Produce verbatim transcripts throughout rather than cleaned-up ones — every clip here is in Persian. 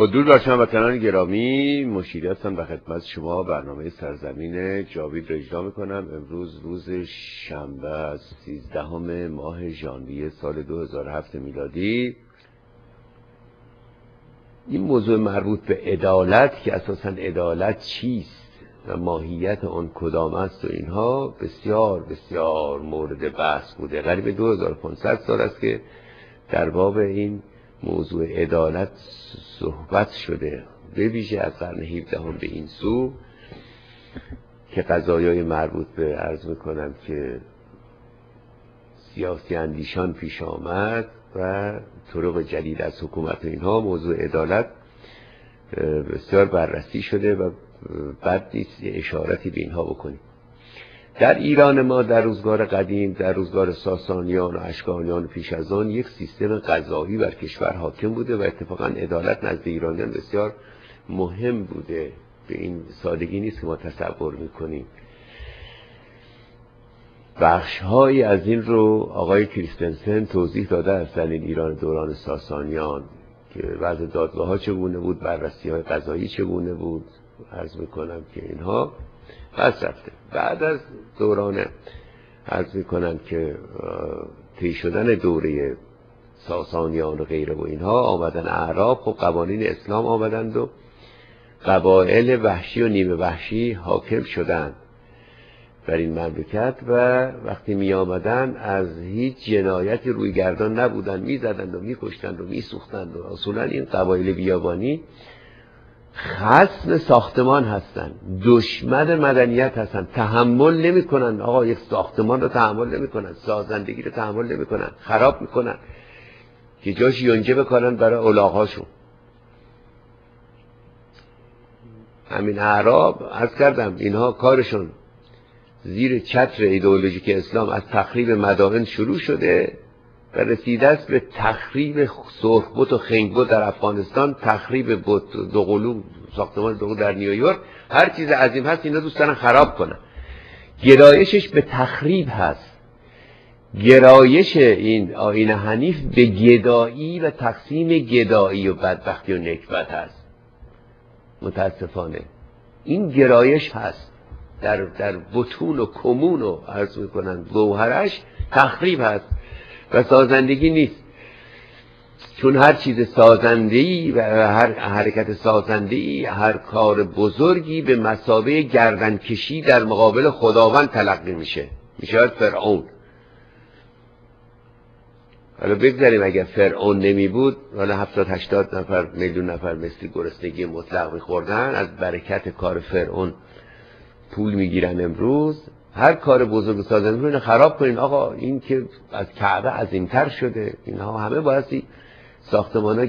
با درود بر شما وطنان گرامی، مشیری هستم به خدمت شما. برنامه سرزمین جاوید را اجرا میکنم. امروز روز شنبه است، سیزدهم ماه ژانویه سال دو هزار و هفت میلادی. این موضوع مربوط به عدالت که اساساً عدالت چیست و ماهیت آن کدام است و اینها بسیار بسیار مورد بحث بوده. قریب دو هزار و پانصد سال است که در باب این موضوع عدالت صحبت شده، به ویژه از قرن هفدهم هم به این سو که قضایای مربوط به عرض میکنم که سیاسی اندیشان پیش آمد و طرق جدید از حکومت و اینها، موضوع عدالت بسیار بررسی شده و بد نیست یه اشارتی به اینها بکنیم. در ایران ما در روزگار قدیم، در روزگار ساسانیان و اشکانیان و پیش از آن، یک سیستم قضایی بر کشور حاکم بوده و اتفاقا عدالت نزد ایرانیان بسیار مهم بوده. به این سادگی نیست که ما تصور میکنیم. بخشهایی از این رو آقای کریستنسن توضیح داده از این ایران دوران ساسانیان که وضع دادگاه ها چگونه بود، بررسی های قضایی چگونه بود، عرض میکنم که اینها پس رفته. بعد از دوران عرض میکنم که طی شدن دوره ساسانیان و غیره و اینها، آمدن اعراب و قوانین اسلام آمدند و قبایل وحشی و نیمه وحشی حاکم شدند بر این مملکت و وقتی می آمدن از هیچ جنایتی روی گردان نبودن، می زدند و می کشتند و می سوختند و اصولا این قبایل بیابانی خصم ساختمان هستن، دشمن مدنیت هستن، تحمل نمی کنن. آقا یک ساختمان رو تحمل نمی کنن، سازندگی رو تحمل نمی کنن، خراب می کنن که جاش یونجه بکنن برای علاقهاشون. همین اعراب عرض کردم اینها کارشون زیر چتر ایدئولوژیک اسلام از تخریب مدائن شروع شده و رسیده است به تخریب سرخ بت و خنگ بت در افغانستان، تخریب بت دوقلو، ساختمان دوقلو در نیویورک. هر چیز عظیم هست اینا دوست دارن خراب کنن. گرایشش به تخریب هست، گرایش این آیین حنیف به گدایی و تقسیم گدایی و بدبختی و نکبت هست. متاسفانه این گرایش هست در در بطون و کمون و عرض میکنن گوهرش تخریب هست و سازندگی نیست، چون هر چیز سازندهی و هر حرکت سازندهی، هر کار بزرگی به مثابه گردنکشی در مقابل خداوند تلقی میشه. میشه فرعون. حالا بگذاریم اگر فرعون نمی بود، حالا هفتاد هشتاد نفر میلیون نفر مثل گرسنگی مطلق میخوردن، از برکت کار فرعون پول میگیرن. امروز هر کار بزرگ سازنده رو خراب کنین. آقا این که از کعبه عظیم‌تر شده، اینها همه بایستی ساختمان‌ها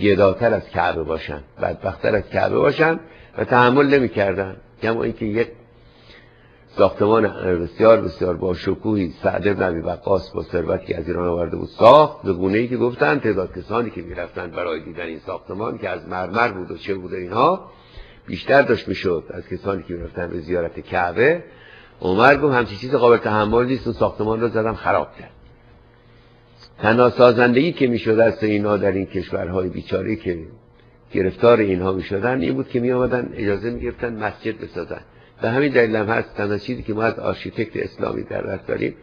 گداتر از کعبه باشن، بدبخت‌تر از کعبه باشن و تحمل نمی‌کردن. کما اینکه یک ساختمان بسیار بسیار با شکوهی سعد بن ابی وقاص با ثروتی که از ایران آورده بود ساخت، به گونه‌ای که گفتن تعداد کسانی که می‌رفتن برای دیدن این ساختمان که از مرمر بود و چه بود اینها بیشتر داشت می‌شد از کسانی که می‌رفتن به زیارت کعبه. عمر گفت همچین چیز قابل تحمل نیست، اون ساختمان رو زدم خراب کرد. تنها سازندگی که میشد از اینا در این کشورهای بیچاره که گرفتار اینها میشدن این بود که می آمدن اجازه می گرفتن مسجد بسازن. به همین دلیل هم هست تنها چیزی که ما از آرشیتکت اسلامی در دست داریم،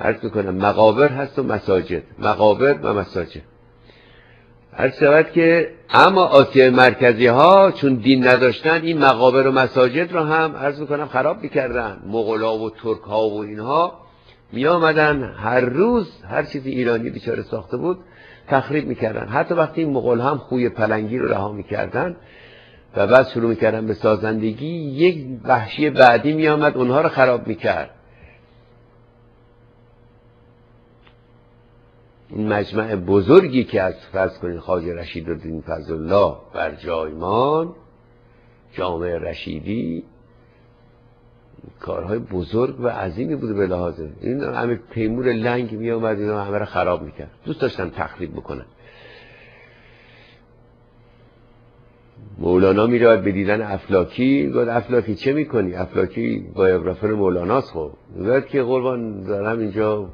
عرض میکنم، مقابر هست و مساجد، مقابر و مساجد. عرض شود که اما آسیای مرکزی ها چون دین نداشتن این مقابر و مساجد رو هم عرض میکنم خراب میکردن. مغلا و ترک ها و اینها می آمدن هر روز هر چیزی ایرانی بیچاره ساخته بود تخریب میکردن. حتی وقتی مغول هم خوی پلنگی رو رها میکردن و بعد شروع میکردن به سازندگی، یک وحشی بعدی می آمد اونها رو خراب میکرد. این مجمع بزرگی که از فرض کنید خواجه رشیدالدین فضل‌الله بر جایمان، جامعه رشیدی، کارهای بزرگ و عظیمی بوده به لحاظه. این همه تیمور لنگ می آمد این همه را خراب میکرد، دوست داشتن تخریب بکنن. مولانا می رود به دیدن افلاکی، گفت افلاکی چه میکنی؟ افلاکی بایوگرافر مولاناست. خب گفت که قربان دارم اینجا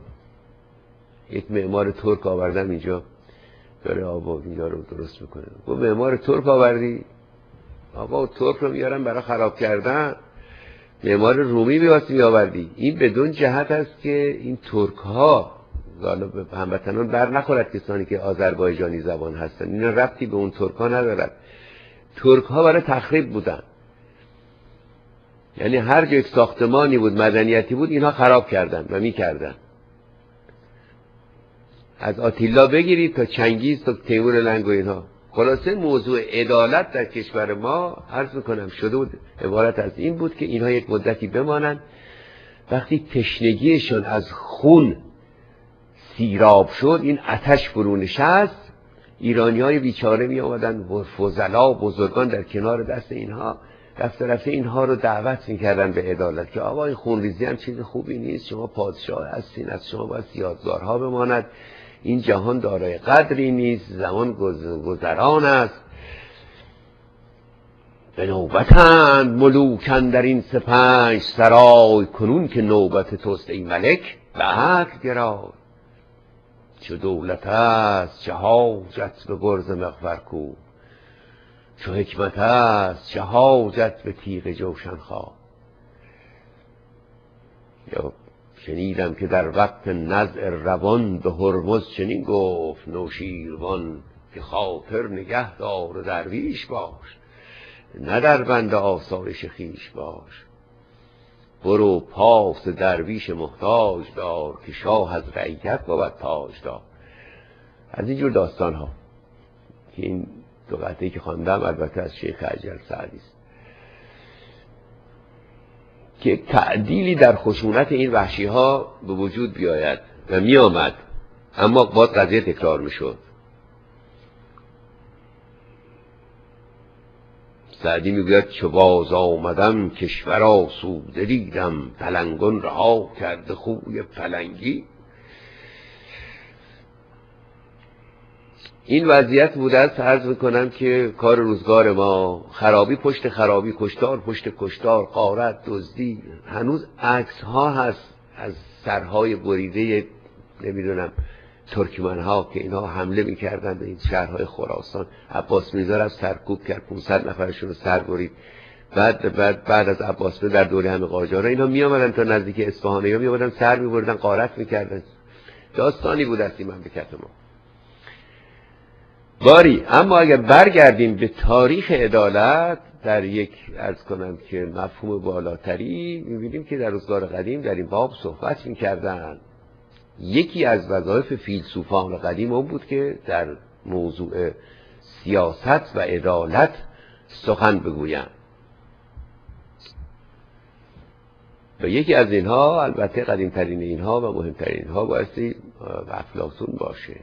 یک معمار ترک آوردم اینجا داره آبادی‌ها رو درست میکنه. گفت معمار ترک آوردی؟ آقا ترک رو میارن برای خراب کردن، معمار رومی بیاست میآوردی. این بدون جهت است که این ترک ها غالب هموطنان بر نخورد کسانی که آذربایجانی زبان هستن. این ربطی به اون ترک ها ندارد. ترک ها برای تخریب بودن، یعنی هر جا یک ساختمانی بود مدنیتی بود اینها خراب کردن و میکردن. از آتیلا بگیرید تا چنگیز تا تیمور لنگ و اینها. خلاصه موضوع عدالت در کشور ما عرض میکنم شده بود عبارت از این بود که اینها یک مدتی بمانند، وقتی تشنگیشون از خون سیراب شد، این آتش فرو نشست، ایرانی های بیچاره می آمدن و فضلا بزرگان در کنار دست اینها، رفت رفته اینها رو دعوت میکردن به عدالت که آقا این خونریزی هم چیز خوبی نیست، شما پادشاه هستین، از شما باید یادگارها بماند، این جهان دارای قدری نیست، زمان گذران است، به نوبتند ملوکن در این سپنج سرای، کنون که نوبت توست ای ملک به حق گرای، چه دولت است چه حاجت به گرز مغفرکو، چه حکمت است چه حاجت به تیغ جوشنخوار. یا شنیدم که در وقت نزع روان به هرمز چنین گفت نوشیروان، که خاطر نگه دار و درویش باش، نه در بند آسایش خویش باش، برو پاس درویش محتاج دار، که شاه از رعیت بود تاج دار. از اینجور داستان ها که این دو قطعه‌ای که خواندم البته از شیخ اجل سعدی است که تعدیلی در خشونت این وحشی ها به وجود بیاید و می آمد، اما باز قضیه تکرار می شد. سعدی میگوید چه باز آمدم کشور آسوده دیدم، پلنگان رها کرده خوی پلنگی. این وضعیت بوده است. عرض میکنم که کار روزگار ما خرابی پشت خرابی، کشتار پشت کشتار، غارت، دزدی. هنوز عکس ها هست از سرهای بریده نمیدونم ترکمن ها که اینا حمله میکردن به این شهرهای خراسان. عباس میرزا رو سرکوب کرد، پانصد نفرشون رو سر برید. بعد بعد بعد از عباس میرزا در دوره همه قاجارا اینا میآمدن تا نزدیک اصفهان، اینا میآمدن سر میبردن، غارت میکردن. داستانی بود از این مملکت ما. باری اما اگر برگردیم به تاریخ عدالت در یک عرض کنم که مفهوم بالاتری، میبینیم که در روزگار قدیم در این باب صحبت میکردن. یکی از وظایف فیلسوفان قدیم اون بود که در موضوع سیاست و عدالت سخن بگویند و یکی از اینها البته قدیمترین اینها و مهمترین اینها بایستی افلاطون باشه.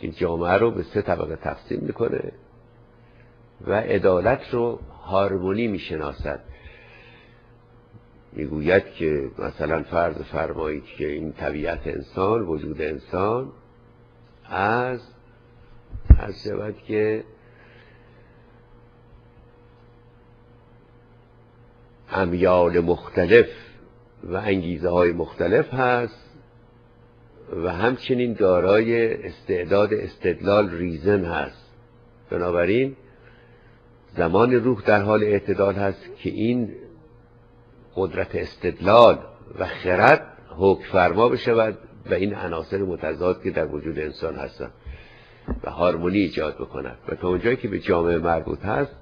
که جامعه رو به سه طبقه تقسیم میکنه و عدالت رو هارمونی میشناسد. میگوید که مثلا فرض فرمایید که این طبیعت انسان، وجود انسان از از شود که امیال مختلف و انگیزه های مختلف هست و همچنین دارای استعداد استدلال ریزن هست. بنابراین زمان روح در حال اعتدال هست که این قدرت استدلال و خرد حکم فرما بشود و این عناصر متضاد که در وجود انسان هستند و هارمونی ایجاد بکند. و تا اونجایی که به جامعه مربوط هست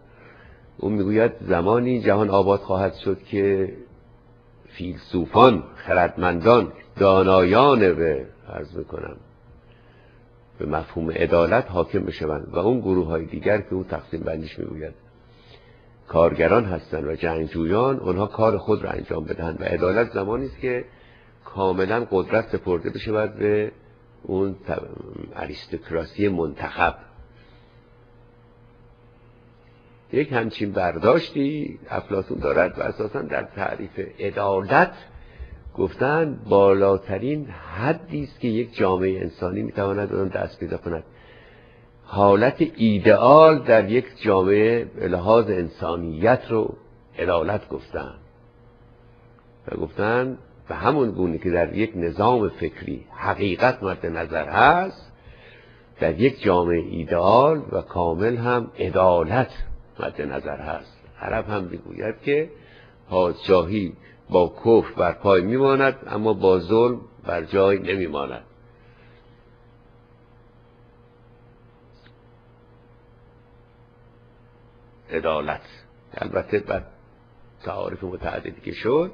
اون میگوید زمانی جهان آباد خواهد شد که فیلسوفان، خردمندان، دانایان به عرض میکنم به مفهوم عدالت حاکم بشوند و اون گروه های دیگر که اون تقسیم بندیش میگوید کارگران هستند و جنگجویان، اونها کار خود را انجام بدهند. و عدالت زمانی است که کاملا قدرت سپرده بشود به اون اریستوکراسی منتخب. یک همچین برداشتی افلاطون دارد و اساسا در تعریف عدالت گفتن بالاترین حدی است که یک جامعه انسانی میتواند اون دست پیدا کند. حالت ایدئال در یک جامعه به لحاظ انسانیت رو عدالت گفتن و گفتن و همون گونه که در یک نظام فکری حقیقت مد نظر هست، در یک جامعه ایدال و کامل هم عدالت مد نظر هست. عرب هم میگوید که پادشاهی با کفر بر پای میماند اما با ظلم بر جای نمیماند. عدالت البته بعد تعاریف متعددی که شد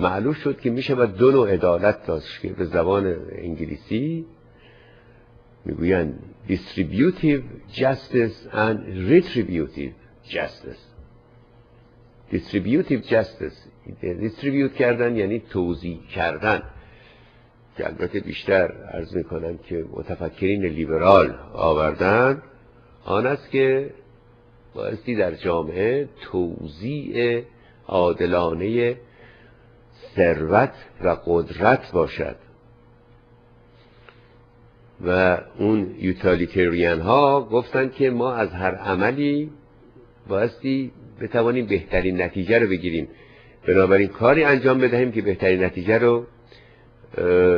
معلوم شد که میشه بعد دو نوع عدالت داشت که به زبان انگلیسی میگوین distributive justice and retributive justice. distributive justice distribute کردن یعنی توزیع کردن، که البته بیشتر عرض میکنم که متفکرین لیبرال آوردن آن است که بایستی در جامعه توزیع عادلانه ثروت و قدرت باشد و اون یوتالیتریان ها گفتن که ما از هر عملی بایستی بتوانیم بهترین نتیجه رو بگیریم، بنابراین کاری انجام بدهیم که بهترین نتیجه رو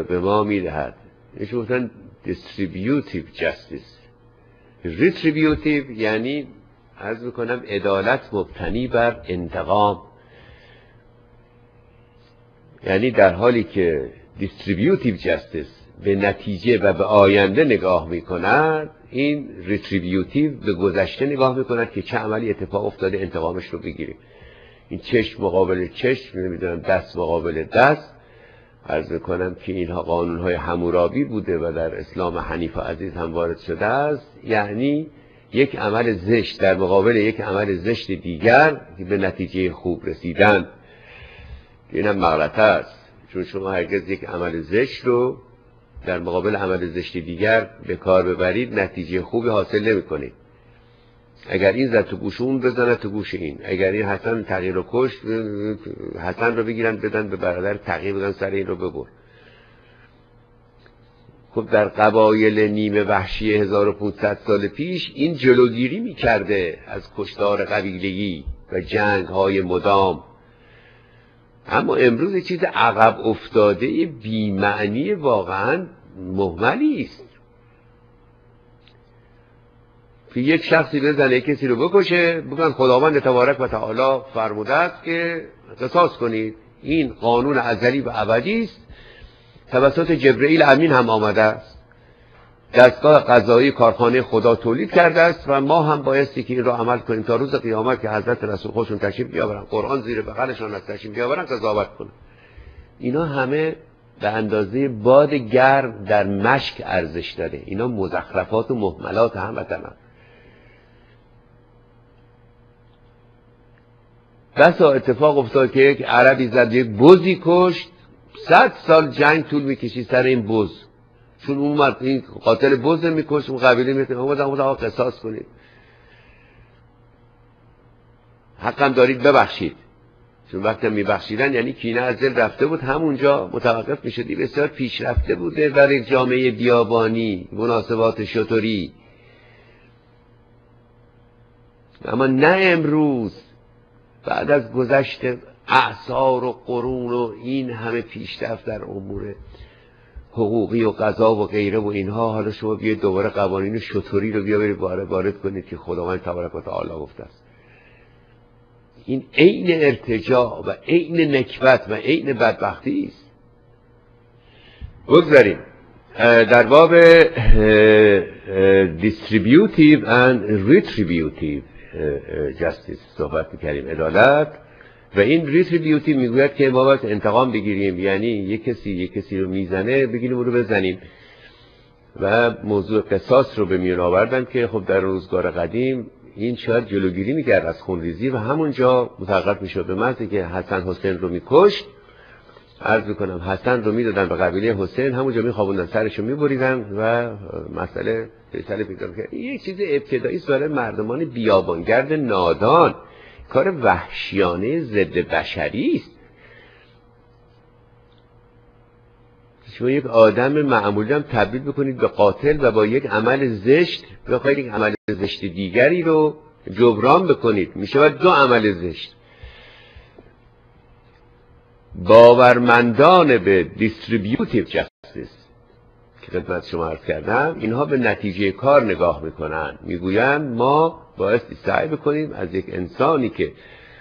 به ما میدهد. ایش گفتن distributive justice. retributive یعنی عرض میکنم عدالت مبتنی بر انتقام، یعنی در حالی که distributive justice به نتیجه و به آینده نگاه میکند، این retributive به گذشته نگاه میکند که چه عملی اتفاق افتاده انتقامش رو بگیریم. این چشم مقابل چشم، نمیدونم دست مقابل دست. عرض میکنم که اینها قانونهای حمورابی بوده و در اسلام حنیف و عزیز هم وارد شده است، یعنی یک عمل زشت در مقابل یک عمل زشت دیگر به نتیجه خوب رسیدن. اینم مغلطه است، چون شما هرگز یک عمل زشت رو در مقابل عمل زشت دیگر به کار ببرید نتیجه خوبی حاصل نمی کنید. اگر این زد تو گوش اون بزنه تو گوش این، اگر این حسن تقی رو کشت حسن رو بگیرن بدن به برادر تقی بگن سر این رو ببر. خب در قبایل نیمه وحشی هزار و پانصد سال پیش این جلوگیری می کرده از کشتار قبیلگی و جنگ های مدام، اما امروز یه چیز عقب افتاده بیمعنی واقعا مهملی است که یک شخصی بزنه کسی رو بکشه بگن خداوند تبارک و تعالی فرموده است که قصاص کنید. این قانون ازلی و ابدی است، توسط جبرئیل امین هم آمده است، دستگاه قضایی کارخانه خدا تولید کرده است و ما هم بایستی که این را عمل کنیم تا روز قیامت که حضرت رسول خودشون تشریف بیاورن، قرآن زیر بغلشون از تشریف بیاورن قضاوت کنن. اینا همه به اندازه باد گرم در مشک ارزش داره. اینا مزخرفات و مهملات هم وطنم. بسا اتفاق افتاد که یک عربی زد یک بزی کشت، صد سال جنگ طول میکشی سر این بز، چون اون مرد این قاتل بز میکشت اون قبیله میکنه اون بازم آقا قصاص کنید، حقم دارید ببخشید، چون وقتی میبخشیدن یعنی کینه از دل رفته بود، همونجا متوقف میشدی. بسیار پیشرفته بوده برای جامعه بیابانی مناسبات شطوری، اما نه امروز بعد از گذشت اعصار و قرون و این همه پیشرفت در امور حقوقی و قضا و غیره و اینها، حالا شما بیاید دوباره قوانین شطوری رو بیا برید وارد کنید که خداوند تبارک و تعالی گفته است. این عین ارتجاع و عین نکبت و عین بدبختی است. بگذاریم در باب distributive and retributive justice صحبت می‌کنیم، عدالت. و این ریتریبیوتی میگوید که ما باید انتقام بگیریم، یعنی یک کسی یک کسی رو میزنه بگیریم رو بزنیم و موضوع قصاص رو به میان آوردن که خب در روزگار قدیم این شاید جلوگیری میکرد از خونریزی و همونجا متوقف میشد. به محض که حسن حسین رو میکشت عرض میکنم حسن رو میدادن به قبیله حسین، همونجا میخوابوندن سرش رو میبریدن و مسئله فیصله پیدا میکرد. یک چیز ابتدایی است برای مردمان بیابانگرد نادان، کار وحشیانه ضد بشری است. شما یک آدم معمولی هم تبدیل بکنید به قاتل و با یک عمل زشت بخواید یک عمل زشت دیگری رو جبران بکنید، میشه دو عمل زشت. باورمندان به دیستریبیوتیو جستیس که خدمت شما عرض کردم، اینها به نتیجه کار نگاه میکنن، میگویند ما بایستی سعی بکنیم از یک انسانی که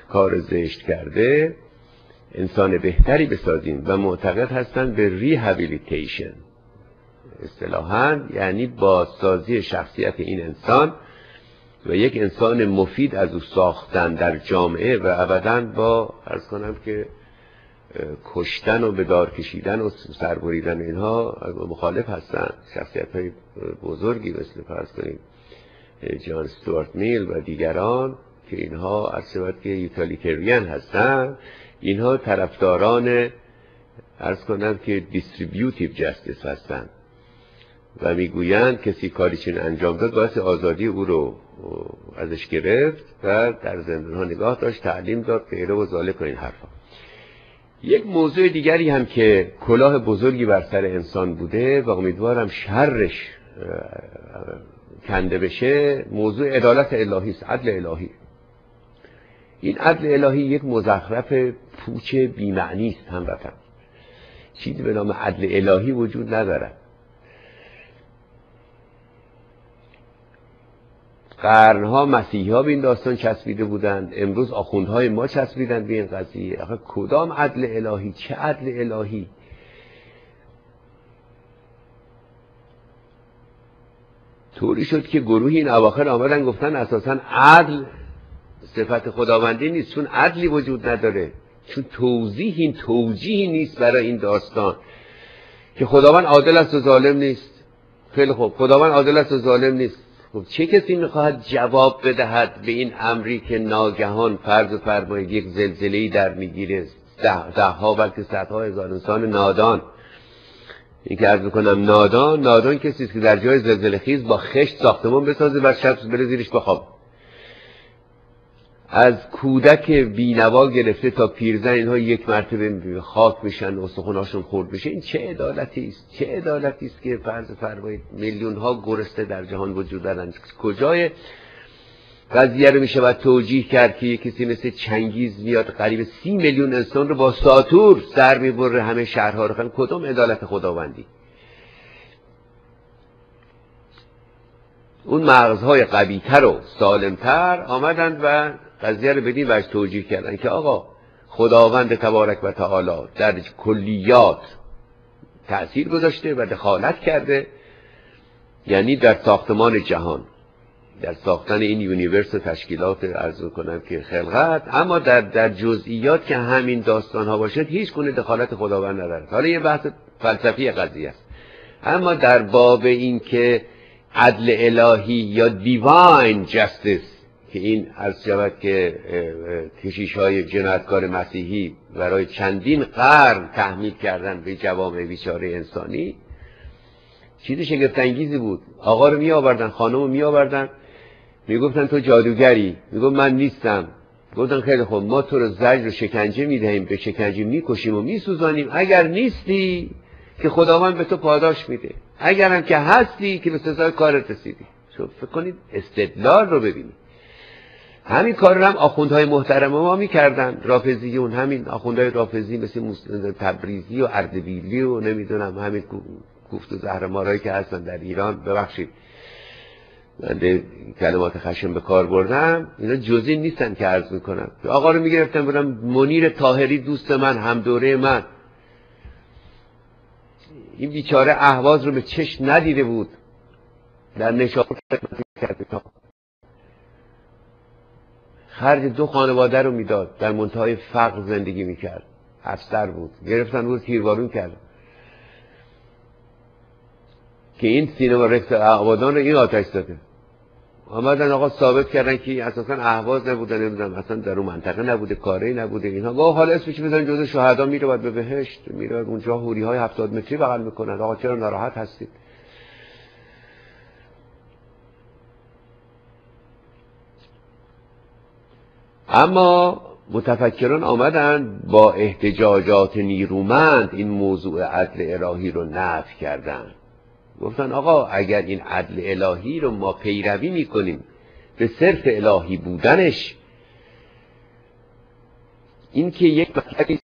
کار زشت کرده انسان بهتری بسازیم و معتقد هستند به ریهابیلیتیشن، اصطلاحاً یعنی بازسازی شخصیت این انسان و یک انسان مفید از او ساختن در جامعه و ابداً با عرض کنم که کشتن و به دار کشیدن و سربریدن اینها مخالف هستند. شخصیت های بزرگی مثل فرض کنیم جان استوارت میل و دیگران که اینها عرض که یوتالیتریان هستند، اینها طرفداران عرض کنم که دیستریبیوتیو جستیس هستند و میگویند کسی کاری چنین انجام داد باعث آزادی او رو ازش گرفت و در زندانها نگاه داشت، تعلیم داد، غیره و ذالک. این حرفا. یک موضوع دیگری هم که کلاه بزرگی بر سر انسان بوده و امیدوارم شرش کنده بشه، موضوع عدالت الهی است، عدل الهی. این عدل الهی یک مزخرف پوچ بی‌معنی است هموطن. چیزی به نام عدل الهی وجود نداره. قرنها مسیحی‌ها به این داستان چسبیده بودند، امروز آخوندهای ما چسبیدند به این قضیه. آخه کدام عدل الهی؟ چه عدل الهی؟ طوری شد که گروه این اواخر آمدن گفتن اساساً عدل صفت خداوندی نیست، چون عدلی وجود نداره، چون توضیح این توجیهی نیست برای این داستان که خداوند عادل است و ظالم نیست. خیلی خوب، خداوند عادل است و ظالم نیست. خب چه کسی میخواهد جواب بدهد به این امری که ناگهان فرض و فرمایید یک زلزله‌ای در میگیره، ده, ده ها بلکه صدها هزار انسان نادان. این که عرض میکنم نادان، نادان کسی که در جای زلزله خیز با خشت ساختمان بسازه و شب بره زیرش بخواب. از کودک بینوا گرفته تا پیرزن اینها یک مرتبه خاک میشن و استخوناشون خورد میشه. این چه عدالتی است؟ چه عدالتی است که فرض فرمایید میلیون ها گرسنه در جهان وجود دارند؟ کجای قضیه رو میشه باید توجیه کرد که کسی مثل چنگیز میاد قریب سی میلیون انسان رو با ساتور سر میبره همه شهرها رو خیلی؟ کدام عدالت خداوندی؟ اون مغزهای قوی‌تر و سالمتر آمدند و قضیه رو بدین وجه توجیه کردن که آقا خداوند تبارک و تعالی در کلیات تأثیر گذاشته و دخالت کرده، یعنی در ساختمان جهان، در ساختن این یونیورس و تشکیلات عرض کنم که خلقت، اما در در جزئیات که همین داستان ها باشد هیچ گونه دخالت خداوند ندارد. حالا یه بحث فلسفی قضیه است، اما در باب این که عدل الهی یا دیواین جستیس که این عرض شود که کشیش های جنایتکار مسیحی برای چندین قرن تحمیل کردن به جوامع بیچاره انسانی، چیز شگفت انگیزی بود. آقا رو می آوردن، خانم رو می آوردن، می گفتن تو جادوگری، می گفت من نیستم. گفتن خیلی خوب، ما تو رو زجر و شکنجه می دهیم، به شکنجه می کشیم و می سوزانیم، اگر نیستی که خداوند به تو پاداش میده، اگر هم که هستی که به سزای کارت رسیدی. شما فکر کنید استدلال رو ببینید. همین کار رو هم آخوندهای محترم ما میکردن، رافضیون، همین آخوندهای رافضی مثل تبریزی و اردبیلی و نمیدونم همین کوفت و زهرمارایی که هستن در ایران، ببخشید من کلمات خشن به کار بردم، اینا جزئی نیستن که عرض میکنم. آقا رو میگرفتن بودم منیر طاهری، دوست من، هم دوره من، این بیچاره اهواز رو به چشم ندیده بود، در نشاپور خدمت کرده تا خرج دو خانواده رو میداد، در منتهای فقر زندگی میکرد، افسر بود، گرفتن او رو تیربارون کرد که این سینما رکس آبادان رو این آتش زده. آمدن آقا ثابت کردن که اساسا اهواز نبودن، نمیدونم اصلا در اون منطقه نبوده، کاری نبوده اینها. با حال اسمش بزنن جزء شهدا میره بعد به بهشت میره، اونجا حوری های هفتاد متری بغل میکنن. آقا چرا ناراحت هستید؟ اما متفکران آمدن با احتجاجات نیرومند این موضوع عدل الهی رو نفی کردن، گفتن آقا اگر این عدل الهی رو ما پیروی میکنیم به صرف الهی بودنش، این که یک مطلبی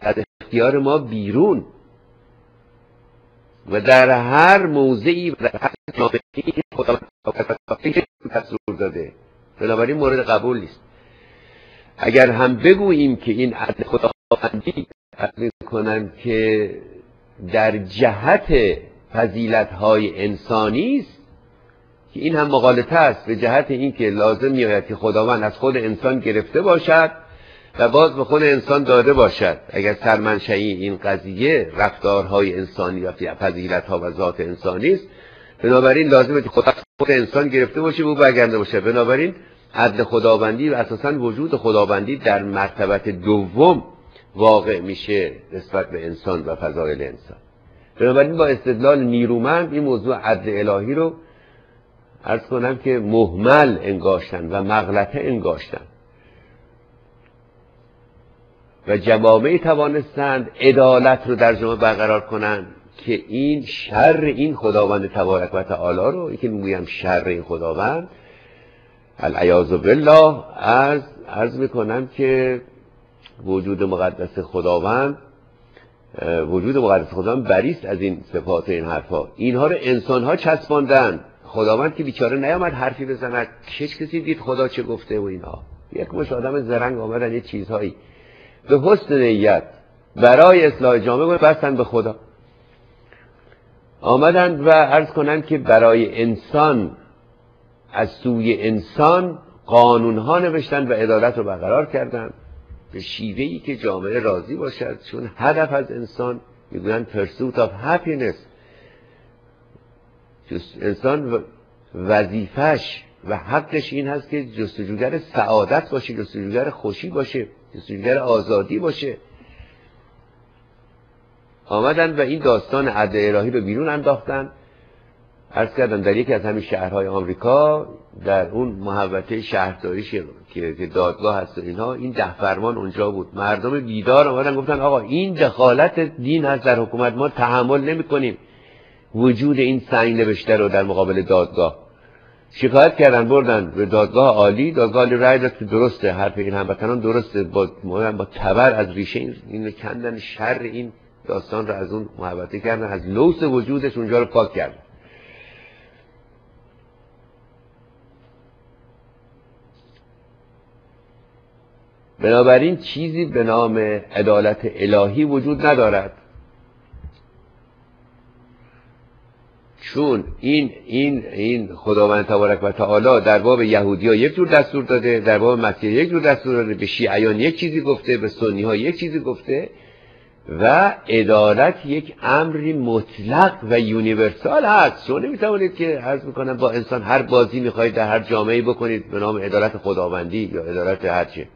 از اختیار ما بیرون و در هر موضعی و در هر جامعه خداوند تصور داده، بنابراین مورد قبول نیست. اگر هم بگوییم که این عدل خداوندی تعیین کنن که در جهت فضیلت‌های انسانی است، که این هم مغالطه است، به جهت اینکه لازم می‌آید که خداوند از خود انسان گرفته باشد و باز به خود انسان داده باشد. اگر سرمنشأ این قضیه رفتارهای انسانی و فضیلت‌ها و ذات انسانی است، بنابراین لازمه که خدا خود انسان گرفته باشه و برگرده باشه. بنابراین عدل خداوندی و اساساً وجود خداوندی در مرتبه دوم واقع میشه نسبت به انسان و فضایل انسان. بنابراین با استدلال نیرومند این موضوع عدل الهی رو عرض کنم که مهمل انگاشتن و مغلطه انگاشتن و جوامع توانستند عدالت رو در جامعه برقرار کنند که این شر این خداوند تبارک و تعالی رو، یکی میگم شر این خداوند العیاذ بالله، از عرض میکنم که وجود مقدس خداوند وجود مقدس خداوند بریست از این صفات و این حرفا. اینها رو انسانها چسباندن. خداوند که بیچاره نیامد حرفی بزند، چش کسی دید خدا چه گفته و اینها. یک مش آدم زرنگ آمدن یه چیزهایی به حسن نیت برای اصلاح جامعه بستن به خدا آمدند و عرض کنم که برای انسان از سوی انسان قانونها نوشتن و عدالت رو برقرار کردن به شیوهی که جامعه راضی باشد، چون هدف از انسان میگویند پرسوت آف هپینس، انسان وظیفش و حقش این هست که جستجوگر سعادت باشه، جستجوگر خوشی باشه، جستجوگر آزادی باشه. آمدن و این داستان عدل الهی رو بیرون انداختن. عرض کردم در یکی از همین شهرهای آمریکا، در اون محوطه شهرداریش که دادگاه هست و اینها، این ده فرمان اونجا بود. مردم بیدار آمدن گفتن آقا این دخالت دین هست در حکومت، ما تحمل نمی کنیم وجود این سنگ نوشته رو در مقابل دادگاه. شکایت کردن، بردن به دادگاه عالی. دادگاه عالی رای داد که درسته، حرف این هموطنان درسته، با با تبر از ریشه این, این کندن شر این داستان رو از اون محوطه کردن، از لوث وجودش اونجا رو پاک کردن. بنابراین چیزی به نام عدالت الهی وجود ندارد، چون این این این خداوند تبارک و تعالی در باب یهودی‌ها یک جور دستور داده، در باب مسیحی یک جور دستور داده، به شیعیان یک چیزی گفته، به سنی‌ها یک چیزی گفته و عدالت یک امری مطلق و یونیورسال هست. شما نمی‌توانید که عرض می‌کنم با انسان هر بازی می‌خواید در هر جامعه‌ای بکنید به نام عدالت خداوندی یا عدالت هر چه.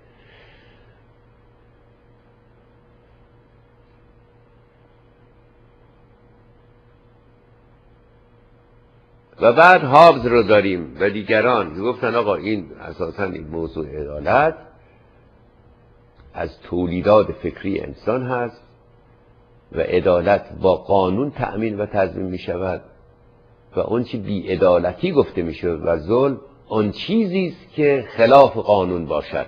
و بعد هابز رو داریم و دیگران که گفتن آقا این اساساً این موضوع عدالت از تولیدات فکری انسان هست و عدالت با قانون تأمین و تضمین می شود و اون چی بی عدالتی گفته می شود و ظلم آن چیزی است که خلاف قانون باشد.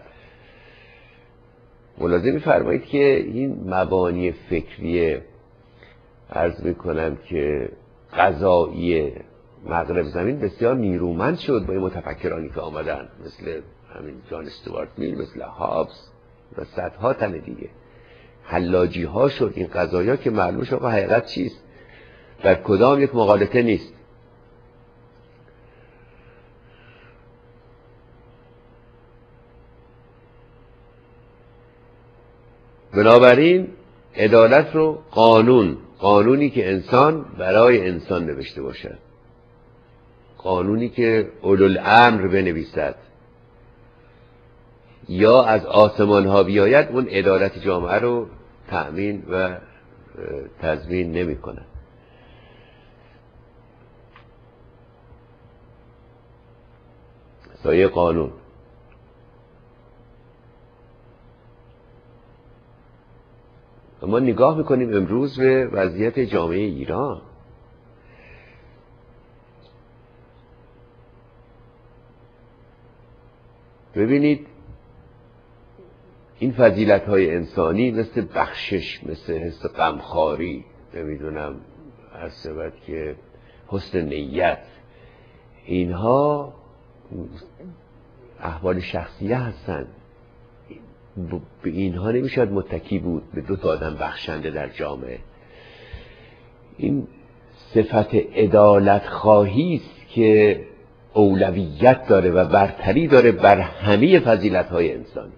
ملاحظه می فرمایید که این مبانی فکری عرض می کنم که قضایی مغرب زمین بسیار نیرومند شد با این متفکرانی که آمدن، مثل همین جان استوارت میل، مثل هابز و صدها تن دیگه. حلاجی ها شد این قضایا که معلوم شد حقیقت چیست، در کدام یک مغالطه نیست. بنابراین عدالت رو قانون، قانونی که انسان برای انسان نوشته باشد، قانونی که اولوالامر بنویسد یا از آسمان ها بیاید، اون عدالت جامعه رو تأمین و تضمین نمی کند. سایه قانون. ما نگاه میکنیم امروز به وضعیت جامعه ایران، ببینید این فضیلت های انسانی مثل بخشش، مثل حس غمخواری، نمیدونم هست بود که حسن نیت، اینها احوال شخصیه هستن. به اینها نمیشد متکی بود، به دو تا آدم بخشنده در جامعه. این صفت عدالت خواهی است که اولویت داره و برتری داره بر همه فضیلت‌های انسانی،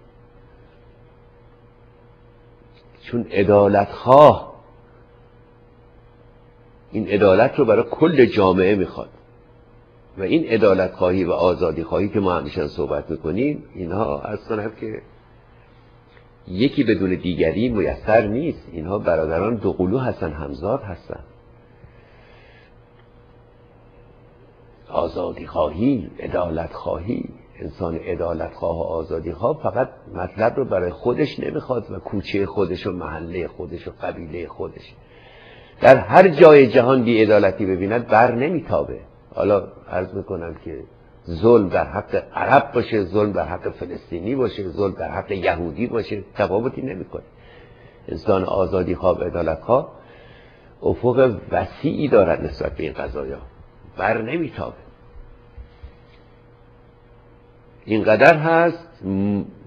چون عدالت خواه این عدالت رو برای کل جامعه میخواد و این عدالت خواهی و آزادی خواهی که ما همیشه صحبت میکنیم، اینها اصلا هم که یکی بدون دیگری میسر نیست، اینها برادران دوقلو هستن، همزاد هستن. آزادی خواهی، عدالت خواهی، انسان عدالت خواه و آزادی خواه فقط مطلب رو برای خودش نمیخواد و کوچه خودش و محله خودش و قبیله خودش. در هر جای جهان بی‌عدالتی ببیند بر نمیتابه. حالا عرض میکنم که ظلم در حق عرب باشه، ظلم در حق فلسطینی باشه، ظلم در حق یهودی باشه، تفاوتی نمیکنه. انسان آزادی خواه و عدالت خواه افق وسیعی دارد نسبت به این قضایا، بر نمیتابه. اینقدر هست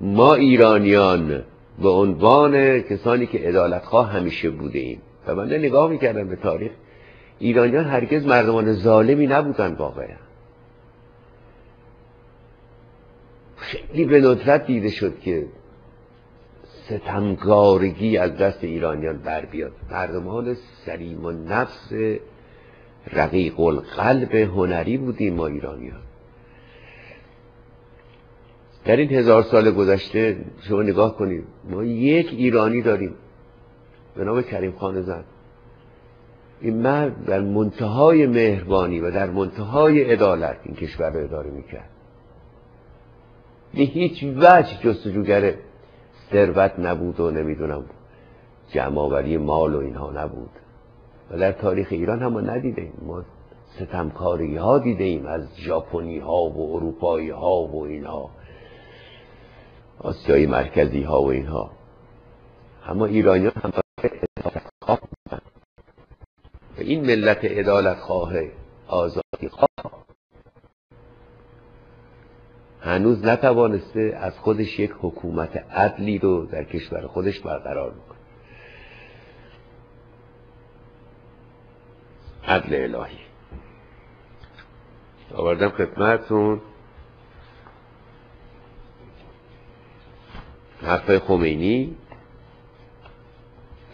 ما ایرانیان به عنوان کسانی که عدالت خواه همیشه بوده ایم. و من نگاه میکردم به تاریخ، ایرانیان هرگز مردمان ظالمی نبودن واقعا. خیلی به ندرت دیده شد که ستمگارگی از دست ایرانیان بر بیاد. مردمان سلیم و نفس رقیق القلب هنری بودیم ما ایرانیان. در این هزار سال گذشته شما نگاه کنید، ما یک ایرانی داریم به نام کریم خان زند. این مرد در منتهای مهربانی و در منتهای عدالت این کشور رو اداره میکرد. به هیچ وجه جستجوگر ثروت نبود و نمیدونم جمع‌آوری مال و اینها نبود. و در تاریخ ایران هم ما ندیده ایم، ما ستمکاری ها دیده ایم از ژاپنی ها و اروپایی ها و اینها، آسیای مرکزی ها و اینها. اما ایرانیان هم عدالتخواه بودن و این ملت عدالتخواه آزادی خواه هنوز نتوانسته از خودش یک حکومت عدلی رو در کشور خودش برقرار میکنه. عدل الهی آوردم خدمتتون. حرفای خمینی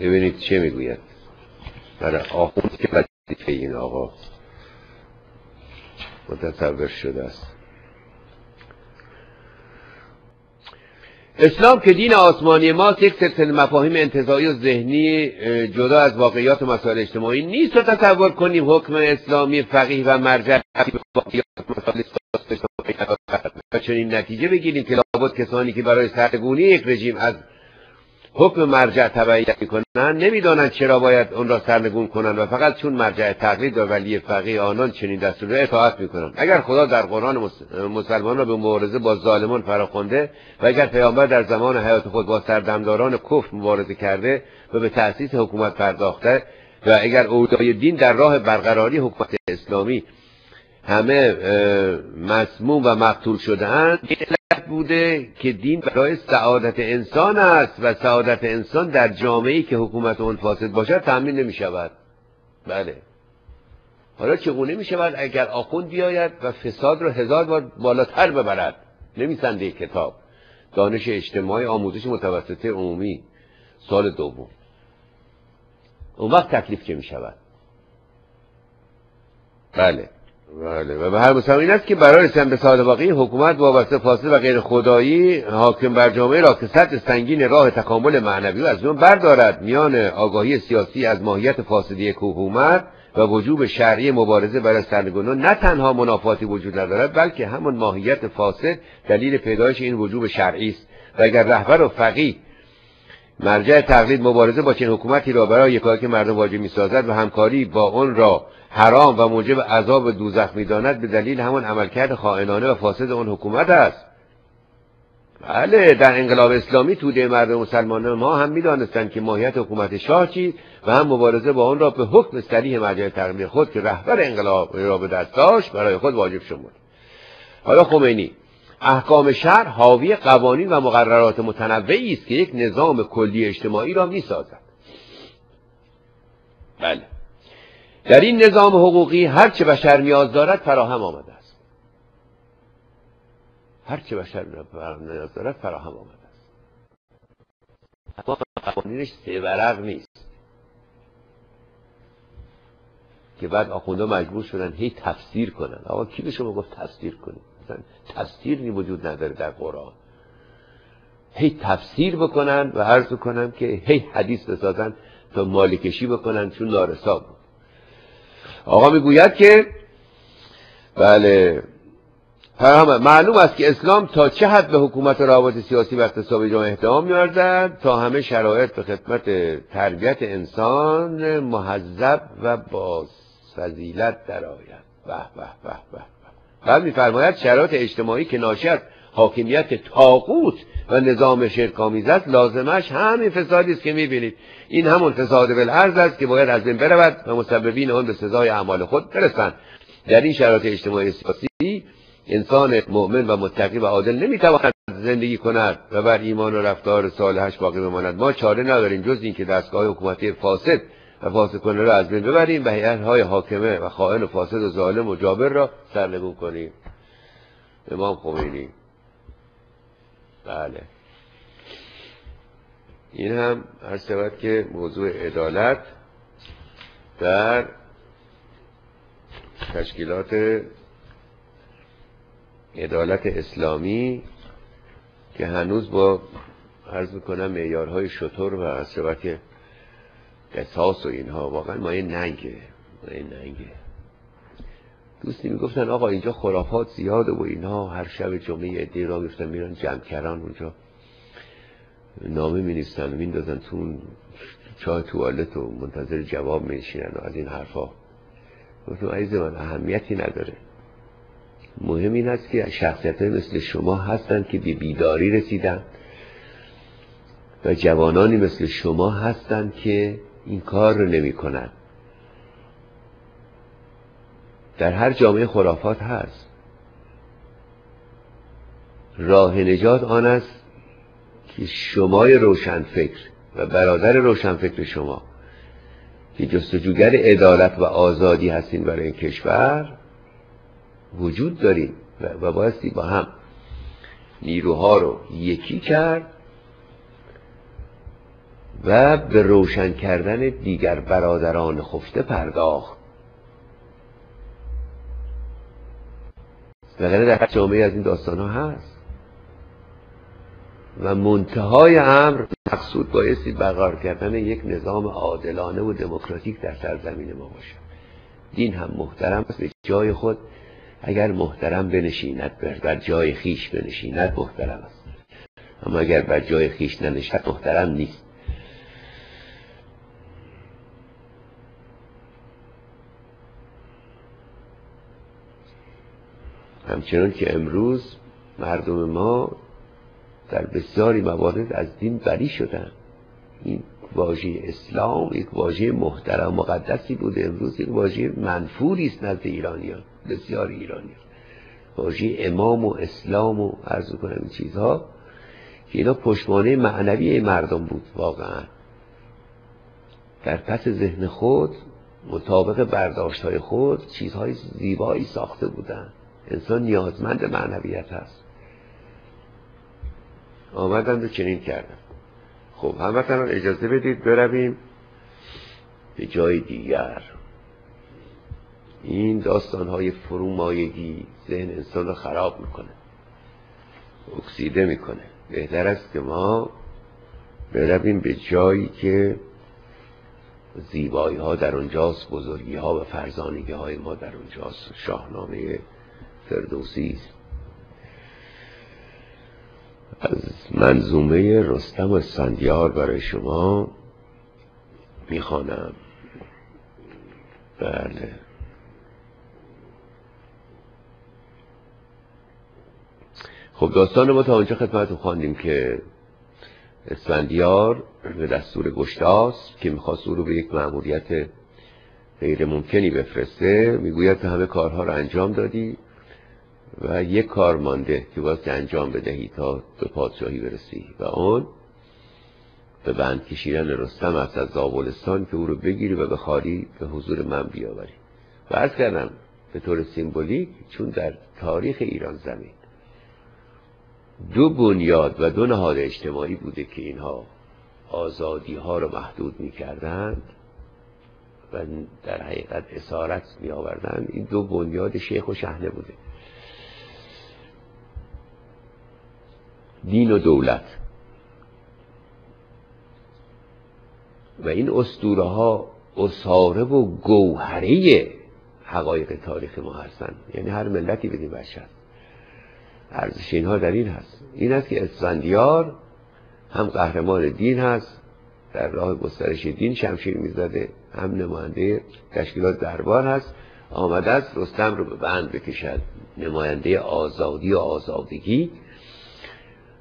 ببینید چه میگوید برای آخوند که وظیفه این آقا متصور شده است. اسلام که دین آسمانی ماست یک سلسله مفاهیم انتزاعی و ذهنی جدا از واقعیات و مسائل اجتماعی نیست. تصور کنیم حکم اسلامی فقیه و مرجع واقعیات مسائل اجتماعی و چنین نتیجه بگیریم که لابد کسانی که برای سرنگونی یک رژیم از حکم مرجع تبعیت میکنند نمیدانند چرا باید اون را سرنگون کنند و فقط چون مرجع تقلید و ولی فقیه آنان چنین دستور را اطاعت میکنند. اگر خدا در قرآن مسلمان را به مبارزه با ظالمان فراخوانده و اگر پیامبر در زمان حیات خود با سردمداران کفر مبارزه کرده و به تأسیس حکومت پرداخته و اگر اولویت دین در راه برقراری حکومت اسلامی همه مسموم و مقتول شده‌اند، بوده که دین برای سعادت انسان است و سعادت انسان در جامعه‌ای که حکومت اون فاسد باشد تضمین نمی‌شود. بله، حالا چگونه می‌شود اگر آخوند بیاید و فساد رو هزار بار بالاتر ببرد؟ نویسنده کتاب دانش اجتماعی آموزش متوسطه عمومی سال دوم، اون وقت تکلیف چه می‌شود؟ بله بله. و به هر مسلمان این است که برای رسیدن به سعادت واقعی حکومت وابسته فاسد و غیر خدایی حاکم بر جامعه را که سد سنگین راه تکامل معنوی و از اون بردارد. میان آگاهی سیاسی از ماهیت فاسدی حکومت و وجوب شرعی مبارزه برای سرنگونان نه تنها منافاتی وجود ندارد، بلکه همون ماهیت فاسد دلیل پیدایش این وجوب شرعی است. و اگر رهبر و فقیه مرجع تقلید مبارزه با چنین حکومتی را برای یکایی که مردم واجب می‌سازد و همکاری با آن را حرام و موجب عذاب دوزخ می‌داند، به دلیل همان عملکرد خائنانه و فاسد آن حکومت است. بله، در انقلاب اسلامی توده مردم مسلمانان ما هم میدانستند که ماهیت حکومت شاه چیست و هم مبارزه با آن را به حکم صریح مرجع تقریر خود که رهبر انقلاب را به دست داشت برای خود واجب شمرد. حالا خمینی: احکام شرع حاوی قوانین و مقررات متنوعی است که یک نظام کلی اجتماعی را میسازد. بله، در این نظام حقوقی هر چه بشر نیاز دارد فراهم آمده است. هر چه بشر نیاز دارد فراهم آمده است. قوانینش سه ورق نیست که بعد آخوندا مجبور شدن هی تفسیر کنن. آقا کی به شما گفت تفسیر کنید؟ مثلا تفسیر نی وجود نداره در قرآن. هی تفسیر بکنن و عرض کنم که هی حدیث بسازن تا مالکشی بکنن، چون نارسا بود. آقا میگوید که بله، معلوم است که اسلام تا چه حد به حکومت و روابط سیاسی و اقتصادی جامعه اهتمام می‌ورزد تا همه شرایط به خدمت تربیت انسان مهذب و با فضیلت درآید. به به به به. بعد می‌فرماید شرایط اجتماعی که ناشی از حاکمیت طاغوت و نظام شرک‌آمیز است لازمش همین فسادی است که می‌بینید. این همون فساد بالعرض است که باید از بین برود و مسببین آن به سزای اعمال خود برسند. در این شرایط اجتماعی سیاسی انسان مؤمن و متقی و عادل نمیتواند زندگی کند و بر ایمان و رفتار صالحش باقی بماند. ما چاره نداریم جز اینکه دستگاه حکومتی فاسد و فاسد کننده را از بین ببریم و هیئت‌های حاکمه و خائن و فاسد و ظالم و جابر را سرنگون کنیم. امام خمینی. بله، این هم عرض شود که موضوع عدالت در تشکیلات عدالت اسلامی که هنوز با عرض میکنم معیارهای شطور و عرض شود که قصاص و اینها واقعا مایه ننگه، مایه ننگه. دوستی میگفتن آقا اینجا خرافات زیاده و اینها، هر شب جمعه عده‌ای را میفتن میرن جمکران اونجا نامه مینویسن و میندازن تو اون چاه توالت و منتظر جواب میشینن و از این حرفا. گفتم عزیز من اهمیتی نداره، مهم این است که شخصیت‌های مثل شما هستند که به بیداری رسیدن و جوانانی مثل شما هستند که این کار رو نمی کنن. در هر جامعه خرافات هست. راه نجات آن است که شمای روشنفکر و برادر روشنفکر شما که جستجوگر عدالت و آزادی هستین برای این کشور وجود داریم و بایستی با هم نیروها رو یکی کرد و به روشن کردن دیگر برادران خفته پرداخت. وگرنه در جامعه از این داستان ها هست و منتهای امر مقصود بایستی برقرار کردن یک نظام عادلانه و دموکراتیک در سرزمین ما باشد. دین هم محترم است به جای خود، اگر محترم بنشیند بر جای خیش بنشیند محترم است، اما اگر بر جای خیش ننشیند محترم نیست. همچنان که امروز مردم ما در بسیاری موارد از دین بری شدن. این واژه اسلام یک واژه محترم مقدسی بوده، امروز یک واژه منفوری است نزد ایرانیان، بسیار ایرانیان. واژه امام و اسلام و عرض کنم این چیزها که اینا پشتوانه معنوی مردم بود. واقعا در پس ذهن خود مطابق برداشت‌های خود چیزهای زیبایی ساخته بودن. انسان نیازمند معنویت هست. آمدند و چنین کردن. خب هموطنان اجازه بدید برویم به جای دیگر. این داستان‌های فرومایگی ذهن انسان رو خراب میکنه، اکسیده میکنه. بهتر است که ما برویم به جایی که زیبایی ها در اونجاست، بزرگی ها و فرزانگی های ما در اونجاست. شاهنامه فردوسی از منظومه رستم اسفندیار برای شما میخوانم. بله، خب داستان ما تا آنجا خدمتتون خواندیم که اسفندیار به دستور گشتاس که میخواست او رو به یک مأموریت غیر ممکنی بفرسته میگوید که همه کارها رو انجام دادی و یک کار مانده که باید انجام بدهی تا به پادشاهی برسی و آن به بند کشیدن رستم است از زابلستان که او رو بگیری و به خواری به حضور من بیاوری. و عرض کردم به طور سیمبولیک، چون در تاریخ ایران زمین دو بنیاد و دو نهاد اجتماعی بوده که اینها آزادی ها رو محدود می کردند و در حقیقت اسارت می آوردند. این دو بنیاد شیخ و شحنه بوده، دین و دولت. و این اسطوره ها اساره و گوهره حقایق تاریخ ما هستند، یعنی هر ملتی بدین بچه هست. ارزش اینها در این هست، این است که اسفندیار هم قهرمان دین هست، در راه گسترش دین شمشیر میزده، هم نماینده تشکیلات دربار هست، آمده است رستم رو به بند بکشد، نماینده آزادی و آزادگی.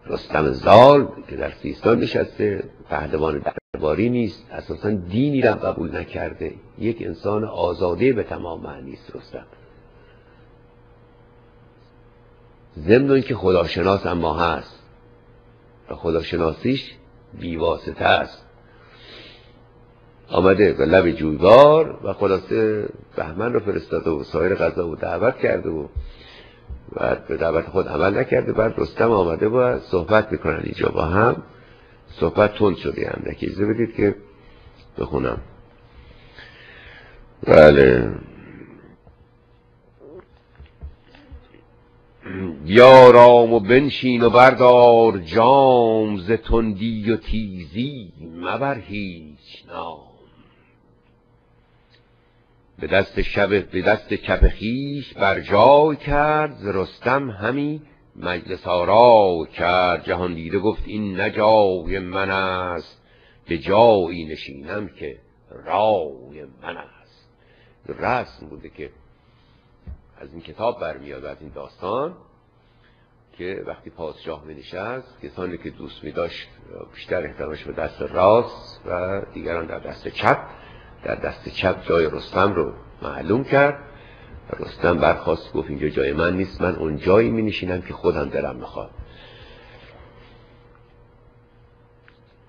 رستم زال که در سیستان نشسته، پهلوان درباری نیست، اساسا دینی را قبول نکرده، یک انسان آزاده به تمام معنی است رستم. ضمن که خداشناس اما هست و خداشناسیش بیواسطه است، آمده به لب جویبار و خلاصه بهمن رو فرستاده و سایر غذا و دعوت کرده و بعد به دعوت خود عمل نکرده. بعد رستم آمده و صحبت میکنن اینجا با هم، صحبت تند شده هم نکیزه بدید که بخونم. بله، یارام و بنشین و بردار جام، ز تندی و تیزی مبر هیچ نام. به دست شب به دست چپ خویش برجای کرد، ز رستم همی مجلس آرای کرد. جهان دیده گفت این نه جای من است، به جایی نشینم که رای من است. رسم بوده که از این کتاب برمیاد و از این داستان که وقتی پادشاه مینشست، کسانی که دوست می داشت بیشتر اهتمامش به دست راست و دیگران در دست چپ، در دست چپ جای رستم رو معلوم کرد. رستم برخاست گفت اینجا جای من نیست، من اون جایی می نشینم که خودم دلم میخواد.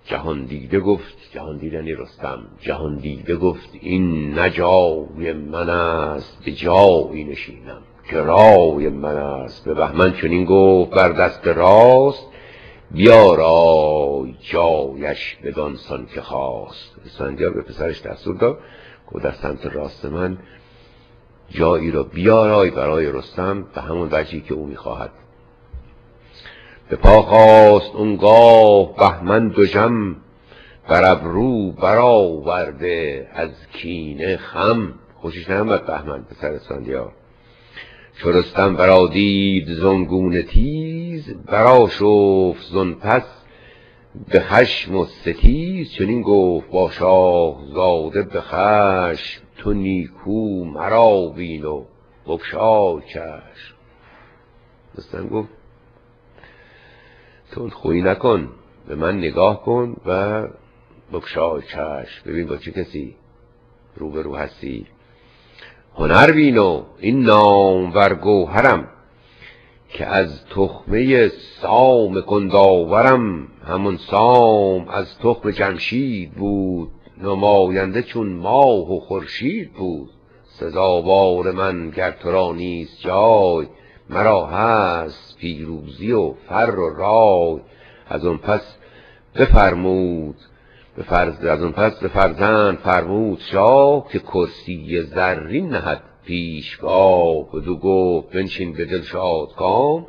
جهان دیده گفت، جهان دیدنی رستم، جهان دیده گفت این نه جای من است، به جایی نشینم که رای من است. به بهمن چنین گفت بر دست راست، بیارای جایش بدان سان که خواست. اسفندیار به پسرش دستور داد که در سمت راست من جایی را بیارای برای رستم به همون وجهی که او میخواهد. به پا خواست اونگاه بهمن دژم، بر ابرو برآورده از کینه خم. خوشش نمیاد بهمن پسر اسفندیار. چو رستم برا دید زانگونه تیز، برا شفت زان پس به خشم و ستیز. چنین گفت با شاه زاده به خشم، تو نیکو مرا بین و بگشای چشم. رستم گفت تو خویی نکن، به من نگاه کن و بگشای چشم، ببین با چه کسی روبرو هستی. هنر بینو این نام ور گوهرم، که از تخمه سام کنداورم. همون سام از تخم جمشید بود، نماینده چون ماه و خورشید بود. سزاوار من گر تو را نیست جای، مرا هست پیروزی و فر و رای. از اون پس بفرمود بفرز از اون پس به فرزند فرمود شاه، که کرسی زرین نهد پیشگاه. بدو گفت بنشین به دل شادکام،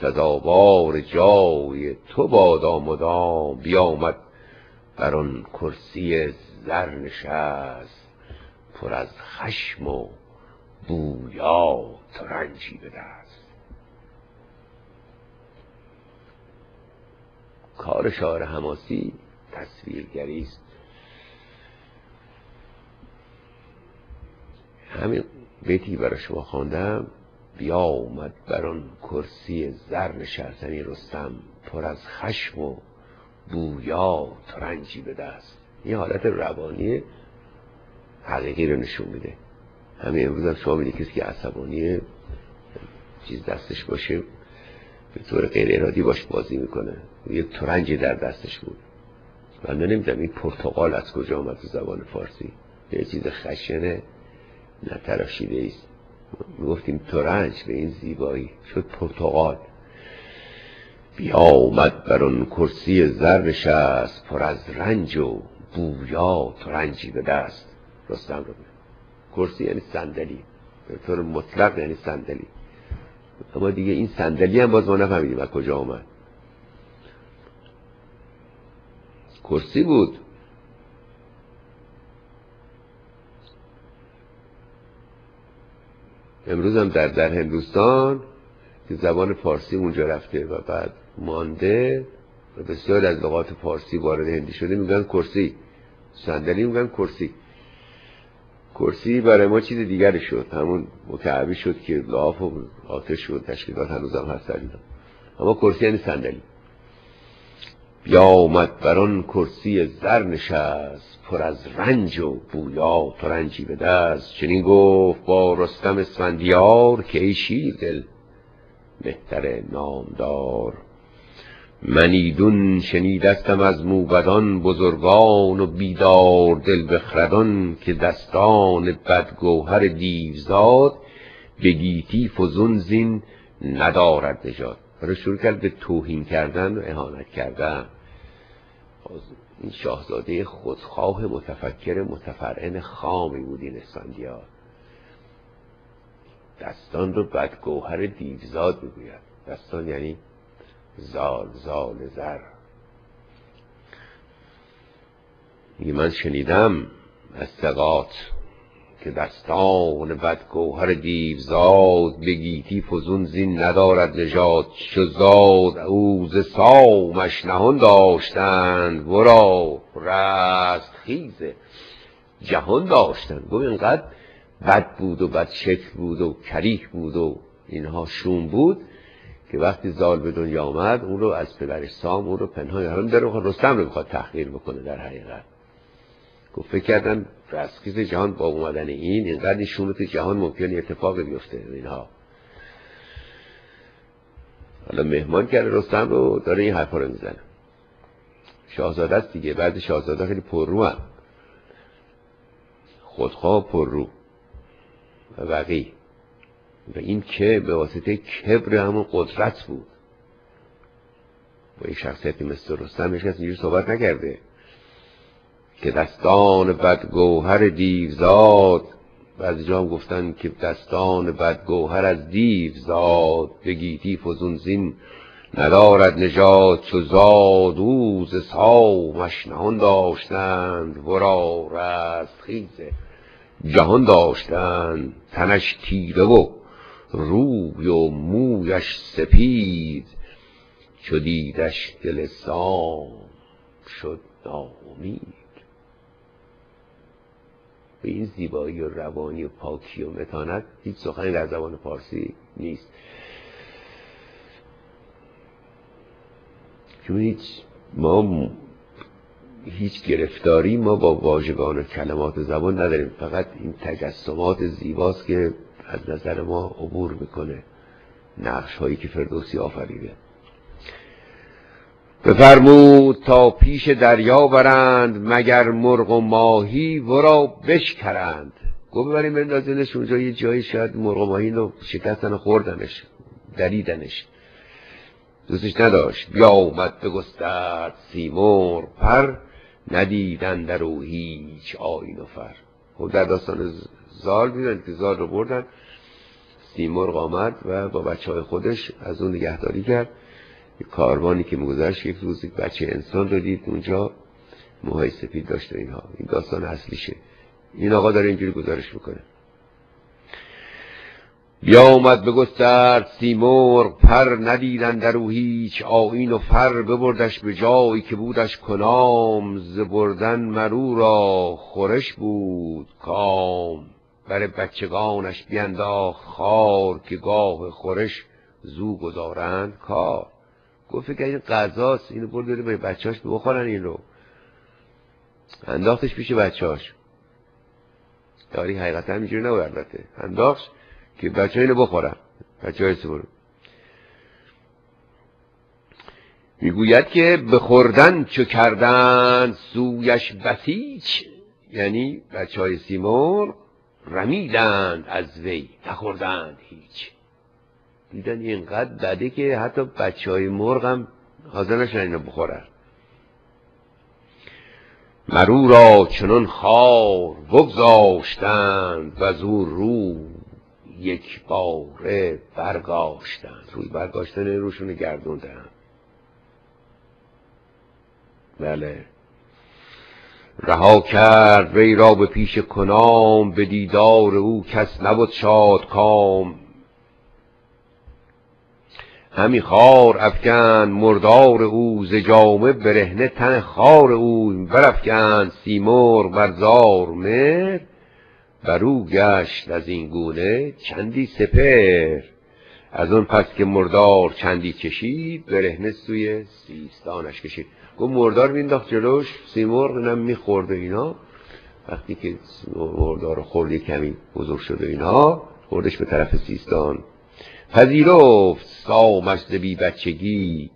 سزاوار جای تو بادا مدام. بیامد بر آن کرسی زر نشست، پر از خشم و بویا ترنجی به دست. کار شاعر حماسی تصویرگری است. همین بیتی برای شما خواندم بیامد بر آن کرسی زرد شرسنی رستم، پر از خشم و بویا ترنجی به دست. یه حالت روانی حقیقی رو نشون میده. همین امروز هم شما میدید کسی که عصبانیه چیز دستش باشه به طور غیر ارادی باش بازی میکنه، یک ترنجی در دستش بود. من نمیدونم این پرتقال از کجا آمد تو زبان فارسی، یه چیز خشنه نتراشیده ایست. میگفتیم ترنج به این زیبایی شد پرتقال. بیامد بر آن کرسی زر نشست، پر از رنج و بویا ترنجی به دست. رستم رو بید. کرسی یعنی صندلی، به طور مطلق یعنی صندلی. اما دیگه این صندلی هم باز ما نفهمیدیم از کجا آمد. کرسی بود. امروز هم در در هندوستان که زبان فارسی اونجا رفته و بعد مانده و بسیار از لغات فارسی وارد هندی شده، میگن کرسی، صندلی میگن کرسی. کرسی برای ما چیز دیگری شد، همون مکعبی شد که لاف و آتش شد، تشکیلات هنوزم هست دیدم. اما کرسی یعنی صندلی. بیامد بر آن کرسی زر نشست، پر از رنج و بویا ترنجی به دست. چنین گفت با رستم اسفندیار، که ای شیردل مهتر نامدار. من ایدون شنیدستم از موبدان، بزرگان و بیدار دل بخردان، که دستان بدگوهر دیوزاد، به گیتی فزون زین ندارد نژاد. برای شروع کرد به توهین کردن و اهانت کردن. این شاهزاده خودخواه متفکر متفرعن خامی بود این اسفندیار. دستان رو بدگوهر دیوزاد میگوید. دستان یعنی زال، زال زر. من شنیدم از ثقات که دستان بدگوهر دیوزاد، به گیتی فزون زین ندارد نژاد. چو زاد او ز سامش نهان داشتند، ورا رستخیز جهان داشتند. گفت اینقدر بد بود و بد شکل بود و کریه بود و اینها شوم بود که وقتی زال به دنیا آمد اون رو از پدرش سام اون رو پنهان هرم داره، رستم رو میخواد تحقیر بکنه. در حقیقت گفت فکر کردن رستخیز جهان با اومدن این اینقدر این شون رو تو جهان ممکن اتفاق بیفته اینها. حالا مهمان کرده رستم رو، داره این حرفا رو میزنه. شاهزاده است دیگه، بعد شاهزاده خیلی پررو هم خودخواه پررو و بقی و این که به واسطه کبر همون قدرت بود. با این شخصیتی مثل رستم هیچ کس اینجور صحبت نکرده. که دستان بدگوهر دیوزاد، و از جام گفتن که دستان بدگوهر از دیوزاد، به گیتی فزون زین ندارد نژاد. چو زاد او ز سامش نهان داشتند، ورا رستخیز جهان داشتند. تنش تیره و روی و مویش سپید، چو دیدش دل سام شد ناامید. به این زیبایی و روانی و پاکی و متانت هیچ سخنی در زبان فارسی نیست. چون هیچ ما هیچ گرفتاری ما با واژگان و کلمات زبان نداریم، فقط این تجسمات زیباست که از نظر ما عبور میکنه، نقش هایی که فردوسی آفریده. بفرمود تا پیش دریا برند، مگر مرغ و ماهی ورا بشکرند. گفت ببریم بندازینش اونجا، یه جایی شاید مرغ و ماهی رو شکستن و خوردنش، دریدنش، دوستش نداشت. بیامد بگسترد سیمرغ پر، ندیدند در او هیچ آیین و فر. خب در داستان زال میدونید که زال رو بردن، سیمرغ آمد و با بچه های خودش از اون نگهداری کرد. یک کاروانی که میگذشت یک روز یک بچه انسان رو دید اونجا، موهای سفید داشت و اینها. این داستان اصلیشه. این آقا داره اینجوری گزارش میکنه. بیامد بگسترد سیمرغ پر، ندیدند در او هیچ آیین و فر. ببردش به جایی که بودش کنام، ز بردن مرو را خورش بود کام. بر بچگانش بینداخت خار، که گاه خورش زو گذارند کار. گفت فکر این غذاست، اینو برو بریم به بچه‌هاش بخورن. این رو انداختش پیش بچه‌هاش. داری حقیقتا همینجوری نبود، البته انداخت که بچه‌ها اینو بخورن. بچه‌هاش برو. میگوید که به خوردن چه کردن سویش بسیج، یعنی بچه‌های سیمرغ رمیدند از وی نخوردند هیچ. دیدن اینقدر بده که حتی بچه‌های مرغ هم حاضر نشن اینو بخورن. مرو را چنان خار بگذاشتند و زور رو یک باره برگاشتند. روی برگاشتن روشون گردوندند. بله. رها کرد وی را به پیش کنام، به دیدار او کس نبود شاد کام. همی خار افکن مردار او، ز جامه برهنه تن خار او. برافکن سیمرغ بر زار مهر، برو گشت از این گونه چندی سپهر. از آن پس که مردار چندی کشید، برهنه سوی سیستانش کشید. گفت مردار مینداخت جلوش، سیمرغ اینم میخورد و اینا. وقتی که مردار خورد یک کمی بزرگ شد و اینا، خوردش به طرف سیستان. پذیرفت سامش ز بی بچگی،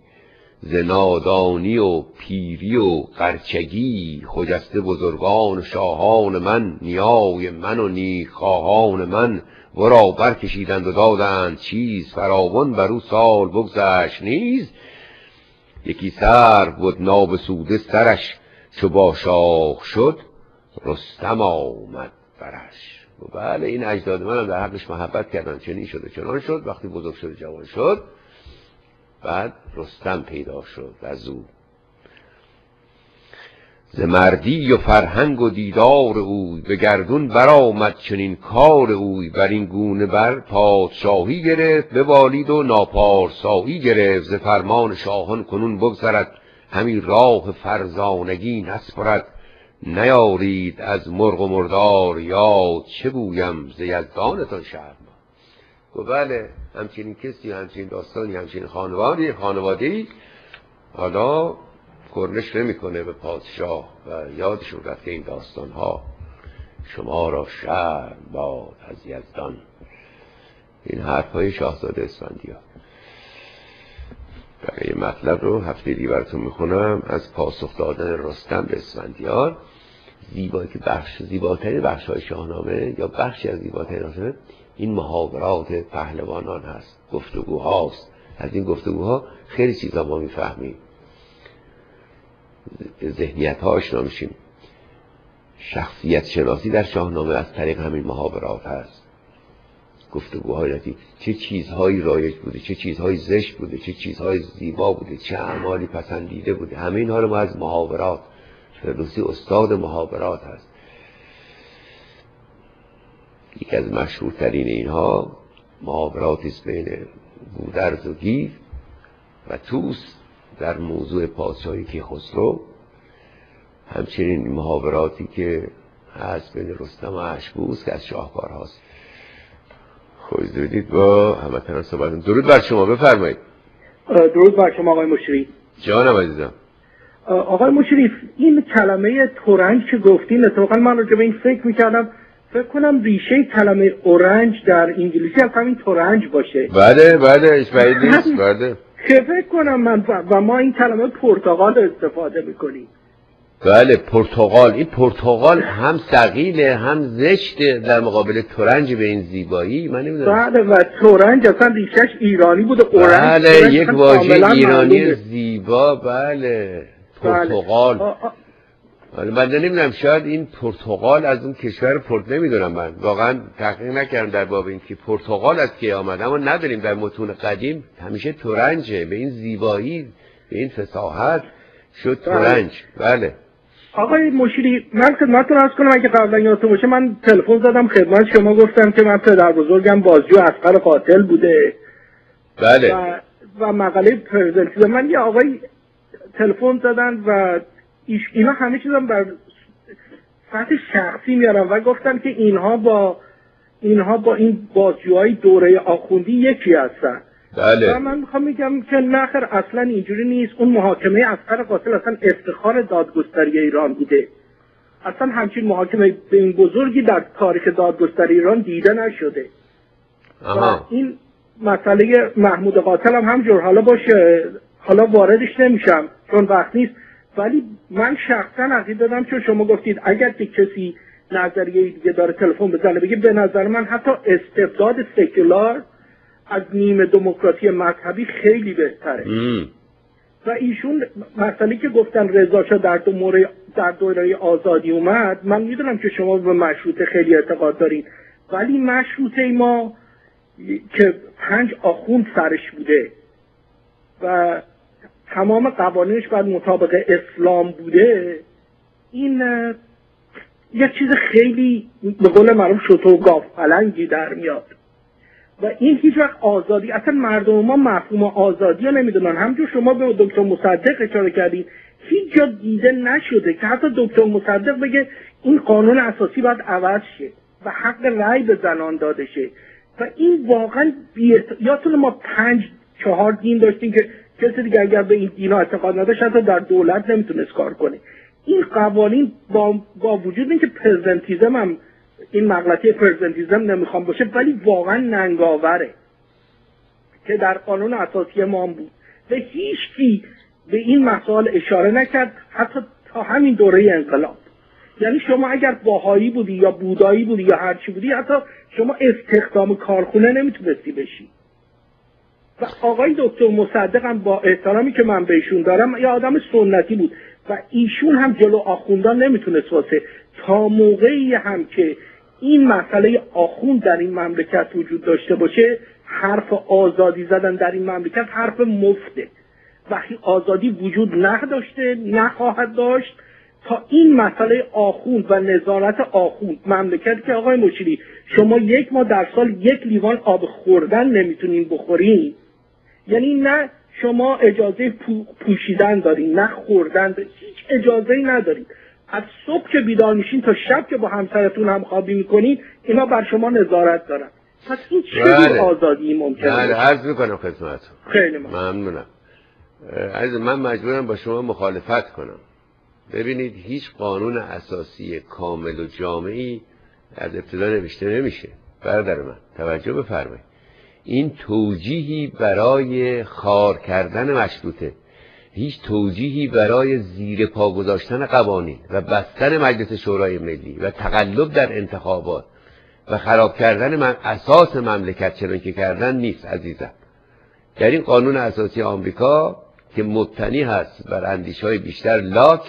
ز نادانی و پیری و قرچگی. خجسته بزرگان و شاهان من، نیای من و نیکخواهان من. ورا برکشیدند و دادند چیز، فراوان بر او سال بگذشت نیز. یکی سر بود نابسوده سرش، چو با شاخ شد رستم آمد برش. و بله این اجداد من هم در حقش محبت کردن، چنین شده چنان شد. وقتی بزرگ شد جوان شد، بعد رستم پیدا شد از او. ز مردی و فرهنگ و دیدار اوی، به گردون برآمد چنین کار اوی. بر این گونه بر پادشاهی گرفت، ببالید و ناپارسایی گرفت. ز فرمان شاهان کنون بگذرد، همین راه فرزانگی نسپرد. نیارید از مرغ و مردار یاد، چه گویم ز یزدانتان شرم. و بله همچنین کسی، همچنین داستانی، همچنین خانوادی خانوادی حالا کرنش نمیکنه به پادشاه و یادشون رفته این داستان ها. شما را شرم باد از یزدان. این حرف های شاهزاده اسفندیار. برای مطلب رو هفته دیگه براتون میخونم از پاسخ دادن رستم به اسفندیار. زیبایی که بخش زیباترین بخش های شاهنامه یا بخشی از زیباترین شاهنامه این محاورات پهلوانان هست، گفتگوهاست. از این گفتگوها خیلی چیزا ما میفهمیم، ذهنیت ها آشنا میشیم. شخصیت شناسی در شاهنامه از طریق همین محاورات هست، گفتگوهای رفیق. چه چیزهایی رایج بوده، چه چیزهایی زشت بوده، چه چیزهایی زیبا بوده، چه اعمالی پسندیده بوده. همه اینها رو ما از محاورات، فردوسی استاد محاورات هست. یکی از مشهورترین اینها محاورات است بین گودرز و گیو و توس در موضوع پادشاهی کیخسرو. همچنین محاوراتی که هست بین رستم و اشکبوس که از شاهکار هاست. خوش دودید با هموطنان صحبتون. درود بر شما، بفرمایید. درود بر شما آقای مشیری. جانم عزیزم. آقای مشیری این کلمه تورنج که گفتین، اتفاقا من راجع به این فکر میکردم. فکر کنم ریشه کلمه اورنج در انگلیسی هم همین تورنج باشه. بله بله هیچ بعید نیست. بله که فکر کنم من و ما این کلمه پرتغال استفاده میکنیم. بله پرتغال. این پرتغال هم ثقیله هم زشته در مقابل تورنج به این زیبایی. من نمیدونم. بله و تورنج اصلا ریشش ایرانی بود. اورنج بله یک واژه ایرانی زیبا. بله پرتغال. بله. حالا من نمیدونم شاید این پرتغال از اون کشور پرت، نمیدونم من واقعا تحقیق نکردم در باب این که پرتغال از کی آمد، اما نداریم در متون قدیم همیشه تورنجه. به این زیبایی به این فصاحت شد تورنج. بله آقای مشیری من خدمتتون عرض کنم، اگه قبلا یادتون باشه من تلفن زدم خدمت شما، گفتم که من پدر بزرگم بازجو اصغر قاتل بوده. بله و, و مقاله پرزنتی من یه آقای تلفن زدن و اینا همه چیزم بر سطح شخصی میارم و گفتن که اینها با اینها با این بازجوهای دوره آخوندی یکی هستن. بله. و من میخوام میگم که نخیر اصلا اینجوری نیست. اون محاکمه عسکر قاتل اصلا افتخار دادگستری ایران بوده. اصلا همچین محاکمه به این بزرگی در تاریخ دادگستری ایران دیده نشده. آها. این مسئله محمود قاتل هم همجور، حالا باشه حالا واردش نمیشم چون وقت نیست، ولی من شخصا عقیده دارم چون شما گفتید اگر که کسی نظریه دیگه داره تلفن بزنه بگه، به نظر من حتی استبداد سکولار از نیمه دموکراسی مذهبی خیلی بهتره. ام. و ایشون مسئله که گفتن رضا شاه در دوره در دوره آزادی اومد، من میدونم که شما به مشروطه خیلی اعتقاد دارین، ولی مشروطه ما که پنج آخوند سرش بوده و تمام قوانینش باید مطابق اسلام بوده، این یه چیز خیلی به قول معروف شط و گاف پلنگی در میاد و این هیچ وقت آزادی، اصلا مردم ما مفهوم آزادی رو نمیدونن. همجور شما به دکتر مصدق اشاره کردین، هیچ جا دیده نشده که حتی دکتر مصدق بگه این قانون اساسی باید عوض شه و حق رأی به زنان داده شه و این واقعا بیت... یادتونه ما پنج چهار دین داشتیم که کسی دیگه اگر به این دینا اعتقاد نداشت حتی در دولت نمیتونست کار کنه. این قوانین با, با وجود اینکه پرزنتیزم هم این مغلطه پرزنتیزم نمیخوام باشه، ولی واقعا ننگاوره که در قانون اساسی ما هم بود و هیچکی به این مسائل اشاره نکرد حتی تا همین دوره انقلاب. یعنی شما اگر باهایی بودی یا بودایی بودی یا هرچی بودی، حتی شما استخدام کارخونه نمیتونستی بشی. و آقای دکتر مصدق هم با احترامی که من بهشون دارم یه آدم سنتی بود و ایشون هم جلو آخوندان نمیتونست واسه تا موقعی هم که این مسئله آخوند در این مملکت وجود داشته باشه، حرف آزادی زدن در این مملکت حرف مفته. وقتی آزادی وجود نداشته نخواهد داشت تا این مسئله آخوند و نظارت آخوند مملکت که آقای مشیری شما یک ماه در سال یک لیوان آب خوردن نمیتونین بخورین، یعنی نه شما اجازه پو، پوشیدن دارین نه خوردن دارین، هیچ اجازه ای ندارین. از صبح که بیدار میشین تا شب که با همسرتون همخوابی میکنین اینا بر شما نظارت دارن. پس این چه آزادی ممکنه؟ بله عرض میکنم خدمتتون. خیلی ممنونم. عزیز من مجبورم با شما مخالفت کنم. ببینید هیچ قانون اساسی کامل و جامعی از ابتدا نوشته نمیشه. برادر من توجه بفرمایید. این توجیهی برای خار کردن مشروطه، هیچ توجیهی برای زیر پا گذاشتن قوانین و بستن مجلس شورای ملی و تقلب در انتخابات و خراب کردن من اساس مملکت چنان که کردن نیست عزیزم. در این قانون اساسی آمریکا که مبتنی هست بر اندیشه‌های بیشتر لاک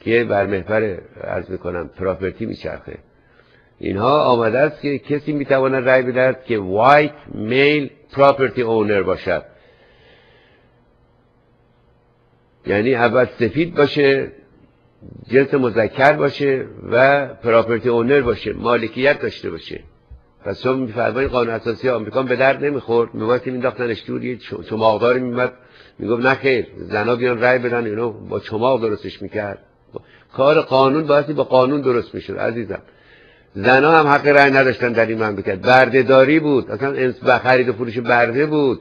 که بر محور عرض میکنم پراپرتی میچرخه، اینها آمده است که کسی میتواند رأی بدهد که وایت میل پراپرتی اونر باشد، یعنی اول سفید باشه، جنس مذکر باشه و پراپرتی اونر باشه، مالکیت داشته باشه. پس شما میفرمایید قانون اساسی آمریکا به درد نمیخورد، میواد مینداختنش دور، یه چماقدار میومد میگفت نه خیر زنا بیان رأی بدن، اینو با چماق درستش میکرد. کار قانون باید با قانون درست میشد عزیزم. زنا هم حق رأی نداشتن در این مملکت، بردهداری بود، اصلا خرید و فروش برده بود.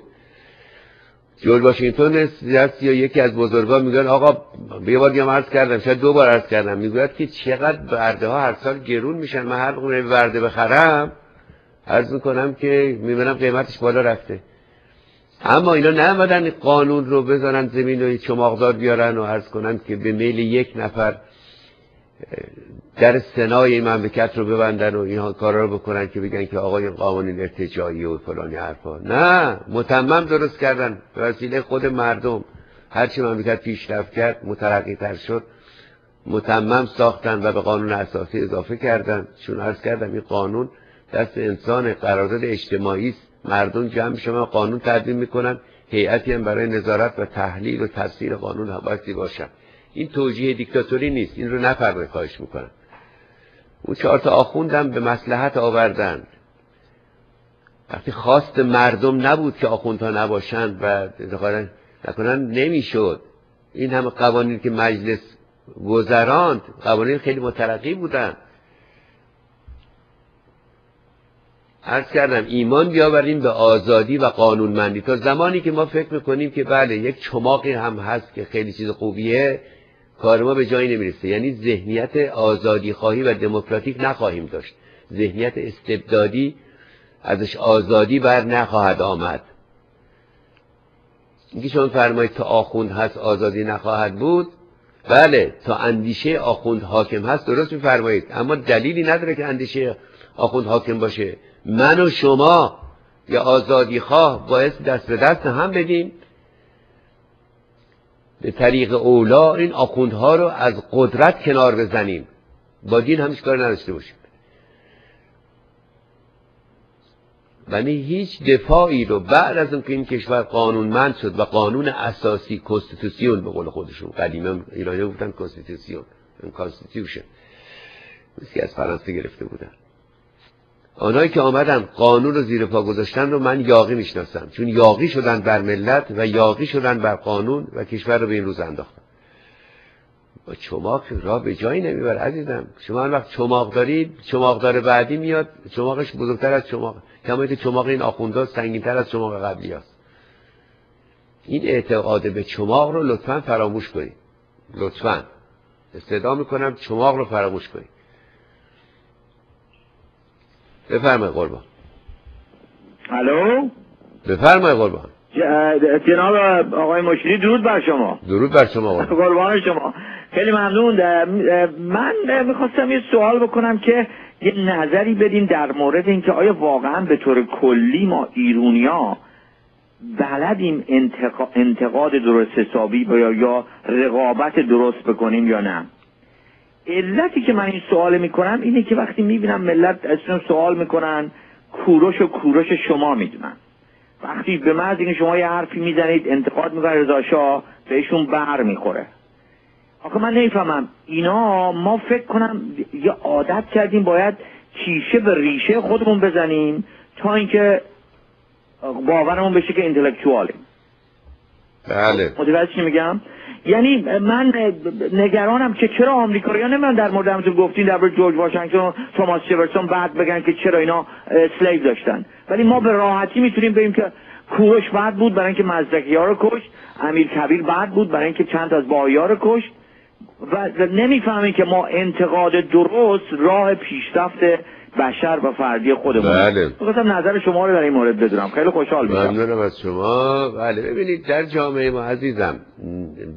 جورج واشنگتن است یا یکی از بزرگان میگن آقا یه بار دیگه عرض کردم، شاید دو بار عرض کردم، میگوید که چقدر برده ها هر سال گرون میشن. من هر قوم برده بخرم عرض میکنم که میبینم قیمتش بالا رفته، اما اینا نمیدن قانون رو بذارن زمین و چماقدار بیارن و عرض کنن که به میل یک نفر در سنای مملکت رو ببندن و این کارا رو بکنن که بگن که آقا این قوانین ارتجاعی و فلانی حرفا. نه، متمم درست کردن به وسیله خود مردم. هرچی مملکت پیشرفت کرد مترقی تر شد، متمم ساختن و به قانون اساسی اضافه کردن. چون عرض کردم این قانون دست انسان، قرارداد اجتماعی است، مردم جمع شما قانون تدوین میکنن، هیئتی هم برای نظارت و تحلیل و تفسیر قانون حواسی باشن. این توجیه دیکتاتوری نیست، این رو نفرمایید خواهش میکنن. اون چهار تا آخوندم به مصلحت آوردن، وقتی خواست مردم نبود که آخوندها نباشند و دخالت نکنن نمیشد. این همه قوانین که مجلس گذراند قوانین خیلی مترقی بودن. عرض کردم ایمان بیاوریم به آزادی و قانونمندی. تا زمانی که ما فکر میکنیم که بله یک چماقی هم هست که خیلی چیز خوبیه، کار ما به جایی نمیرسه. یعنی ذهنیت آزادی خواهی و دموکراتیک نخواهیم داشت، ذهنیت استبدادی ازش آزادی بر نخواهد آمد. اینکه شما فرمایید تا آخوند هست آزادی نخواهد بود، بله تا اندیشه آخوند حاکم هست درست میفرمایید، اما دلیلی نداره که اندیشه آخوند حاکم باشه. من و شما یا آزادی خواه باعث دست به دست هم بدیم به طریق اولا این آخوندها رو از قدرت کنار بزنیم، با دین همیش کار نداشته باشیم. یعنی هیچ دفاعی رو بعد از اون که این کشور قانونمند شد و قانون اساسی کانستیتوسیون به قول خودشون، قدیمی ایرانی بودن کانستیتوسیون، کانستیتوشن که از فرانسه گرفته بودن، آنهایی که آمدن قانون رو زیر پا گذاشتن رو من یاغی میشناسم، چون یاغی شدن بر ملت و یاغی شدن بر قانون و کشور رو به این روز انداختن. با چماق را به جایی نمیبر عزیزم. شما وقت چماق دارید، چماق داره بعدی میاد چماقش بزرگتر از چماق، کما اینکه چماق این آخوندا سنگین‌تر از چماق قبلی است. این اعتقاد به چماق رو لطفاً فراموش کنید، لطفاً استدعا میکنم چماق رو فراموش کنید. بفرمایید قربان. الو بفرمایید قربان. جناب آقای مشیری درود بر شما. درود بر شما قربان. قربان شما. خیلی ممنون. من میخواستم یه سوال بکنم که یه نظری بدین در مورد اینکه آیا واقعا به طور کلی ما ایرونیا بلدیم انتقاد درست حسابی یا رقابت درست بکنیم یا نه. علتی که من این سوال میکنم اینه که وقتی میبینم ملت ازشون سوال میکنن کوروش و کوروش شما میدونن، وقتی به من از اینکه شما یه حرفی میزنید انتقاد میکنن رضا شاه بهشون بر میخوره. آخه من نمیفهمم اینا، ما فکر کنم یه عادت کردیم باید کیشه به ریشه خودمون بزنیم تا اینکه باورمون بشه که اینتלקچوالیم. بله متوجه چی میگم؟ یعنی من نگرانم که چرا آمریکایی‌ها نمیان در مورد همون گفتین در مورد جورج واشنگتن و توماس جفرسون بعد بگن که چرا اینا اسلیو داشتن، ولی ما به راحتی میتونیم بگیم که کوروش بعد بود برای اینکه مزدکی‌ها رو کشت، امیرکبیر بعد بود برای اینکه چند از باهائی‌ها رو کشت. و نمیفهمین که ما انتقاد درست راه پیشرفت بشر و فردی خودمون. بله می‌خواستم نظر شما رو در این مورد بدونم، خیلی خوشحال میشم. ممنونم از شما. بله ببینید در جامعه ما عزیزم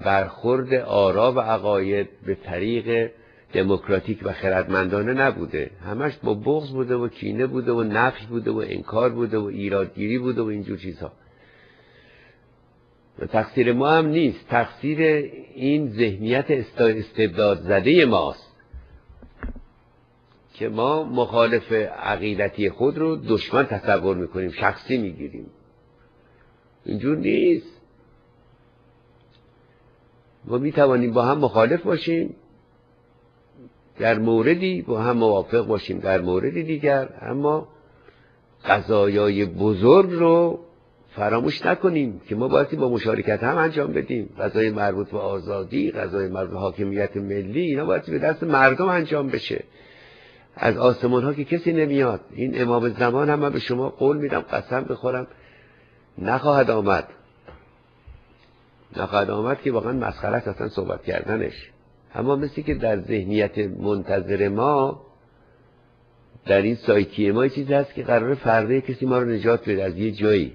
برخورد آرا و عقاید به طریق دموکراتیک و خردمندانه نبوده، همش با بغض بوده و کینه بوده و نفی بوده و انکار بوده و ایرادگیری بوده و اینجور چیزها. تقصیر ما هم نیست، تقصیر این ذهنیت استبداد زده ماست که ما مخالف عقیدتی خود رو دشمن تصور میکنیم، شخصی میگیریم. اینجور نیست، ما میتوانیم با هم مخالف باشیم در موردی، با هم موافق باشیم در موردی دیگر، اما قضایای بزرگ رو فراموش نکنیم که ما باید با مشارکت هم انجام بدیم. قضای مربوط به آزادی، قضای مربوط به حاکمیت ملی، اینا باید به دست مردم انجام بشه، از آسمان ها که کسی نمیاد. این امام زمان هم من به شما قول میدم قسم بخورم نخواهد آمد، نخواهد آمد که واقعا مسخره است اصلا صحبت کردنش. اما مثل که در ذهنیت منتظر ما در این سایکی ما چیزی هست که قرار فردا کسی ما رو نجات بده از یه جایی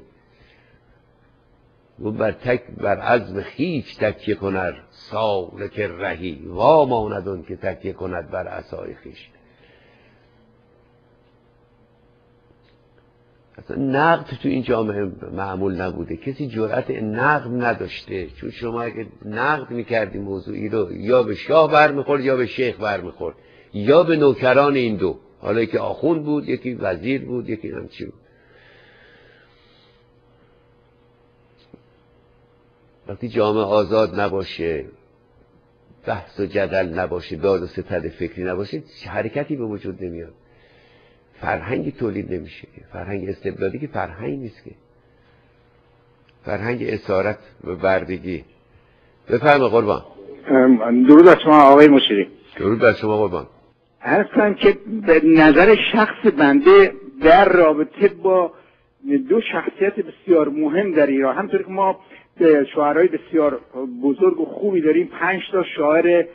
و بر تک بر عزم خیش تکیه کند سالک رهی وا ماند آن که تکیه کند بر عصای خیش. اصلا نقد تو این جامعه معمول نبوده، کسی جرأت نقد نداشته، چون شما اگه نقد میکردی موضوعی رو یا به شاه برمیخورد یا به شیخ برمیخورد یا به نوکران این دو، حالا یکی آخوند بود یکی وزیر بود یکی همچی بود. وقتی جامعه آزاد نباشه، بحث و جدل نباشه، داد و ستد فکری نباشه، حرکتی به وجود نمیاد، فرهنگی تولید نمیشه. فرهنگ استبدادی که فرهنگ نیست که، فرهنگ اسارت و بردگی. بفرمایید قربان. درود بر شما آقای مشیری. درود بر شما قربان. عرض کنم که به نظر شخص بنده در رابطه با دو شخصیت بسیار مهم در ایران، همونطور که ما شاعرای بسیار بزرگ و خوبی داریم، پنج تا شاعر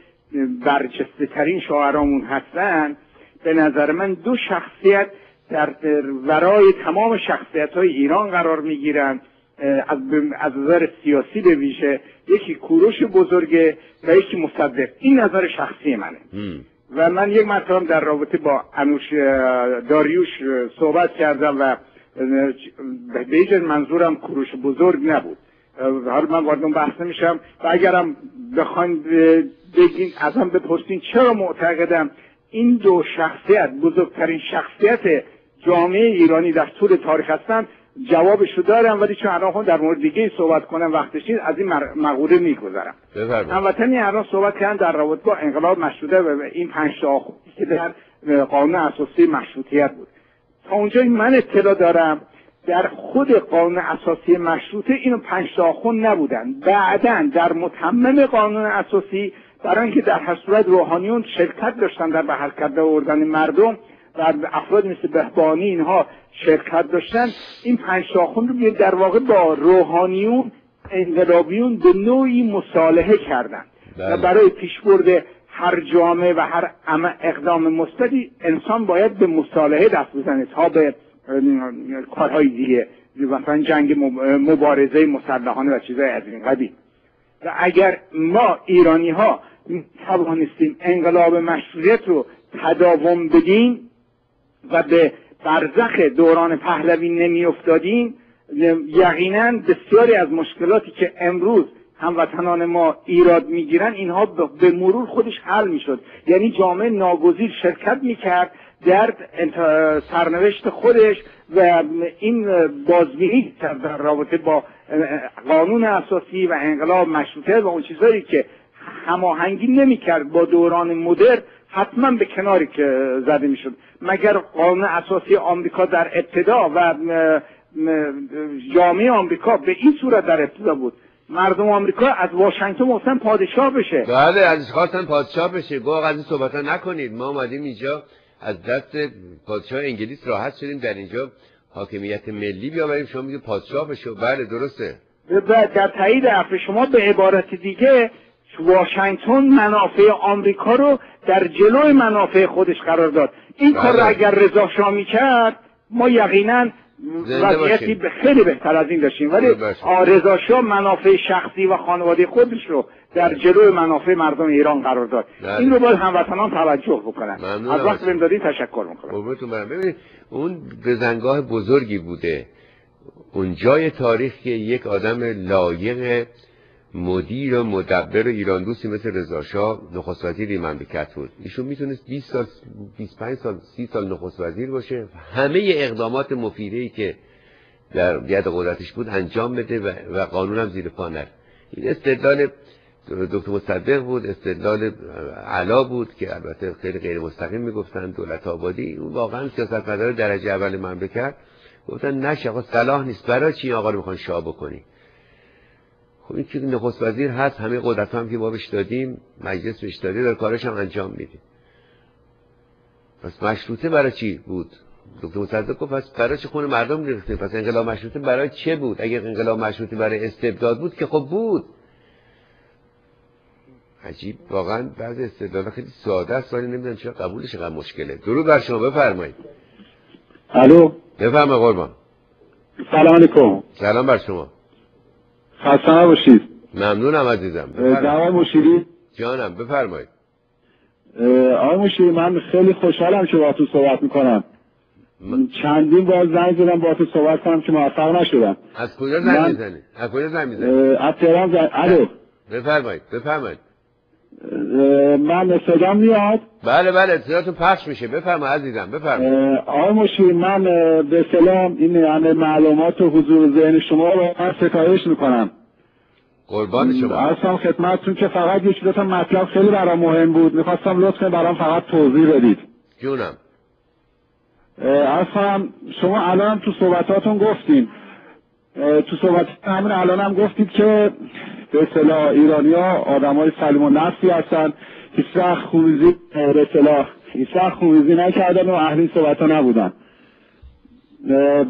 برجسته ترین شاعرامون هستن، به نظر من دو شخصیت در ورای تمام شخصیت‌های ایران قرار می‌گیرند، از نظر سیاسی به ویژه. یکی کوروش بزرگه و یکی مصدق. این نظر شخصی منه. م. و من یک مرتبه در رابطه با انوش داریوش صحبت کردم و به این منظورم کوروش بزرگ نبود. حالا من وارد اون بحث نمیشم و اگرم بخواین بگین ازم بپرسین چرا معتقدم این دو شخصیت بزرگترین شخصیت جامعه ایرانی در طول تاریخ هستن، جوابشو دارم، ولی چون الان در مورد دیگه صحبت کنم وقتش نیست، از این مقوله میگذرم. هموطنی الان صحبت کردن در رابطه با انقلاب مشروطه و این پنج تا آخوندی که در قانون اساسی مشروطیت بود. تا اونجایی من اطلاع دارم در خود قانون اساسی مشروطه اینو پنج تا آخوند نبودن. بعداً در متمم قانون اساسی برای اینکه در هر صورت روحانیون شرکت داشتن در به حرکت آوردن مردم و افراد مثل بهبانی اینها شرکت داشتن، این پنج شاخون رو در واقع با روحانیون انقلابیون به نوعی مصالحه کردن و برای پیشبرد هر جامعه و هر اقدام مثبتی انسان باید به مصالحه دست بزنه تا به کارهای دیگه، مثلا جنگ، مبارزه مسلحانه و چیزهای از این قبیل. و اگر ما ایرانی ها توانستیم انقلاب مشروطیت رو تداوم بدیم و به برزخ دوران پهلوی نمی افتادیم، یقینا بسیاری از مشکلاتی که امروز هموطنان ما ایراد می گیرن اینها به مرور خودش حل می شد. یعنی جامعه ناگزیر شرکت می کرد در سرنوشت خودش و این بازبینی در رابطه با قانون اساسی و انقلاب مشروطه و اون چیزایی که هماهنگی نمیکرد با دوران مدرن حتما به کناری که زده میشد. مگر قانون اساسی آمریکا در ابتدا و جامعه آمریکا به این صورت در ابتدا بود مردم آمریکا از واشنگتن محسن پادشاه بشه؟ بله، از خواستن پادشاه بشه. گوه از این صحبتا نکنید، ما اومدیم اینجا از دست پادشاه انگلیس راحت شدیم، در اینجا حاکمیت ملی بیاوریم، شما میگه پادشاه بشه. بله درسته، در تایید حرف شما. به عبارت دیگه واشنگتن منافع آمریکا رو در جلوی منافع خودش قرار داد. این کار رو اگر رضا شاه میکرد ما یقینا وضعیتی خیلی بهتر از این داشتیم، ولی رضا شاه منافع شخصی و خانواده خودش رو در جلوی منافع مردم ایران قرار داد. این رو باید هموطنان توجه بکنن. از وقت بهم دادی تشکر میکنم. ببینید اون بزنگاه بزرگی بوده، اون جای تاریخ که یک آدم لایق مدیر و مدبر و ایران دوستی مثل رضا شاه نخست وزیر مملکت بود. ایشون میتونست بیست سال، بیست و پنج سال، سی سال نخست وزیر باشه، همه اقدامات مفیده‌ای که در ید قدرتش بود انجام بده و قانون هم زیر پا نره. این استدلال دکتر مصدق بود، استدلال علا بود که البته خیلی غیر مستقیم میگفتن، دولت آبادی واقعا سیاستمدار درجه اول مملکت گفتن نشه آقا صلاح نیست، برای چی آقا رو میخوان شاه بکنی؟ خب این که نخست وزیر هست، همه قدرت هم که ما بهش دادیم، مجلس بهش داده، در کارش هم انجام میده. پس مشروطه برای چی بود؟ دکتر مصدق گفت پس برای چه خون مردم ریختیم؟ پس انقلاب مشروطه برای چه بود؟ اگه انقلاب مشروطه برای استبداد بود که خب بود. عجیب واقعا، بعضی استدلال خیلی ساده است ولی نمیدونم چرا قبولش اینقدر مشکله. درود بر شما، بفرمایید. الو، بفرمایید قربان. سلام علیکم. سلام بر شما. خسته نباشید. ممنونم عزیزم. آقای مشیری جانم، بفرمایید. آقای مشیری من خیلی خوشحالم که با تو صحبت میکنم. من... چندین بار زنگ زدم با تو صحبت کنم که موفق نشدم. از کجا زنگ من... میزنی؟ از کجا زنگ میزنی؟ از تهران زنگ. الو، بفرمایید. بفرمایید. من صدام میاد؟ بله بله، صداتون پخش میشه. بفرمایید عزیزم، بفرمایید. آقای مشیری من به سلام این همه معلومات و حضور ذهن شما رو من ستایش میکنم. قربان شما. اصلا خدمتتون که فقط یک دو تا مطلب خیلی برام مهم بود، میخواستم لطفا برام فقط توضیح بدید. جونم. اصلا شما الان تو صحبتاتون گفتین، تو صحبت همین الان هم گفتید که به اصطلاح ایرانی‌ها آدم‌های سلیم النفسی هستن، هیچ وقت خونریزی، به اصطلاح هیچ وقت خونریزی نکردن و اهل صحبت‌ها نبودن.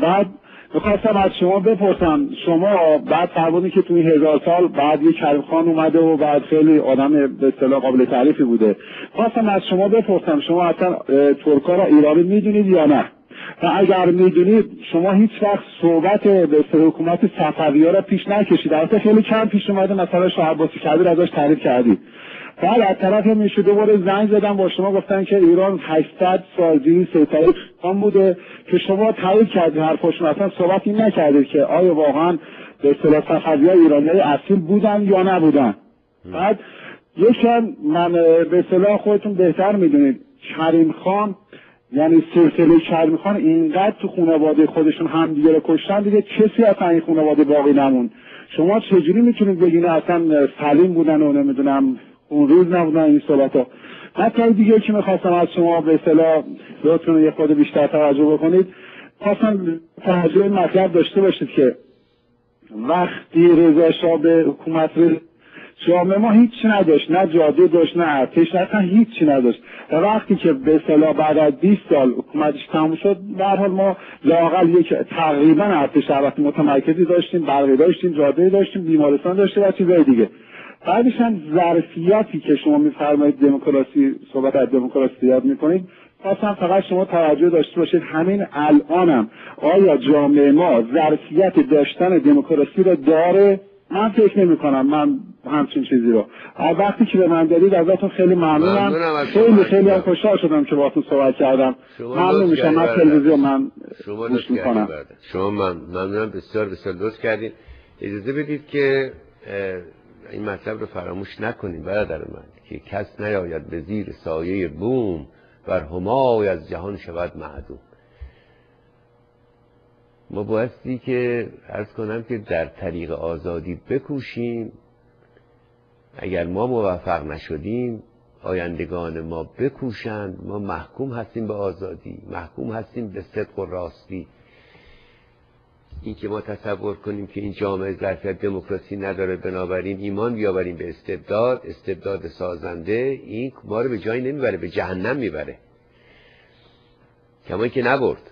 بعد میخواستم از شما بپرسم، شما بعد فرمودین که توی هزار سال بعد یک کریم خان اومده و بعد خیلی آدم به اصطلاح قابل تعریفی بوده. خواستم از شما بپرسم شما اصلا ترکا را ایرانی میدونید یا نه؟ و اگر میدونید شما هیچ وقت صحبت به حکومت صفویه را پیش نکشید، البته خیلی کم پیش اومده، مثلا شاه عباس کبیر ازش تعریف کردید. بعد از طرف میشه دوباره زنگ زدم با شما گفتن که ایران هشتصد سال زیر سلطه خان بوده که شما تایید کردید حرفشون، اصلا صحبتی نکردید که آیا واقعا به اصطلاح صفویه ایرانیای اصیل بودن یا نبودن. بعد یکم من به اصطلاح خودتون بهتر میدونید کریم خان یعنی سلسله کریم خان اینقدر تو خانواده خودشون هم دیگه رو کشتن دیگه کسی از این خانواده باقی نمون. شما چجوری میتونید بگین اصلا سلیم بودن و نمیدونم اون روز نبودن این صحبت‌ها؟ حتی دیگه که میخواستم از شما به اصطلاح لطفاً یه خود بیشتر توجه بکنید، خواستم توجه مطلب داشته باشید که وقتی رضا شاه به حکومت رسید جامعه ما هیچی نداشت، نه جاده داشت نه ارتش، اصلا هیچی نداشت. و وقتی که به اصطلاح بعد از بیست سال حکومتش تموم شد، به هر حال ما لااقل یک تقریبا ارتش البته متمرکزی داشتیم، برقی داشتیم، جاده داشتیم، بیمارستان داشتیم و چیزای دیگه. بعدش هم ظرفیتی که شما میفرمایید دموکراسی، صحبت از دموکراسی زیاد میکنید، اصلا فقط شما توجه داشته باشید همین الانم آیا جامعه ما ظرفیت داشتن دموکراسی را داره؟ من فکر نمی‌کنم من همچین چیزی رو. وقتی که به من دادید ازتون خیلی ممنونم. خیلی خیلی هم خوشحال شدم که باهاتون صحبت کردم. ممنون میشم از تلویزیون. من شما دوست می‌کنم. شما من ممنونم، بسیار بسیار دوست کردین. اجازه بدید که این مطلب رو فراموش نکنیم برادر من که کس نیاید به زیر سایه بوم بر همای از جهان شود معدوم. ما بایستی که عرض کنم که در طریق آزادی بکوشیم، اگر ما موفق نشدیم آیندگان ما بکوشند. ما محکوم هستیم به آزادی، محکوم هستیم به صدق و راستی. این که ما تصور کنیم که این جامعه ظرفیت دموکراسی نداره بنابراین ایمان بیاوریم به استبداد، استبداد سازنده، این ما رو به جایی نمیبره، به جهنم میبره، کما که نبرد.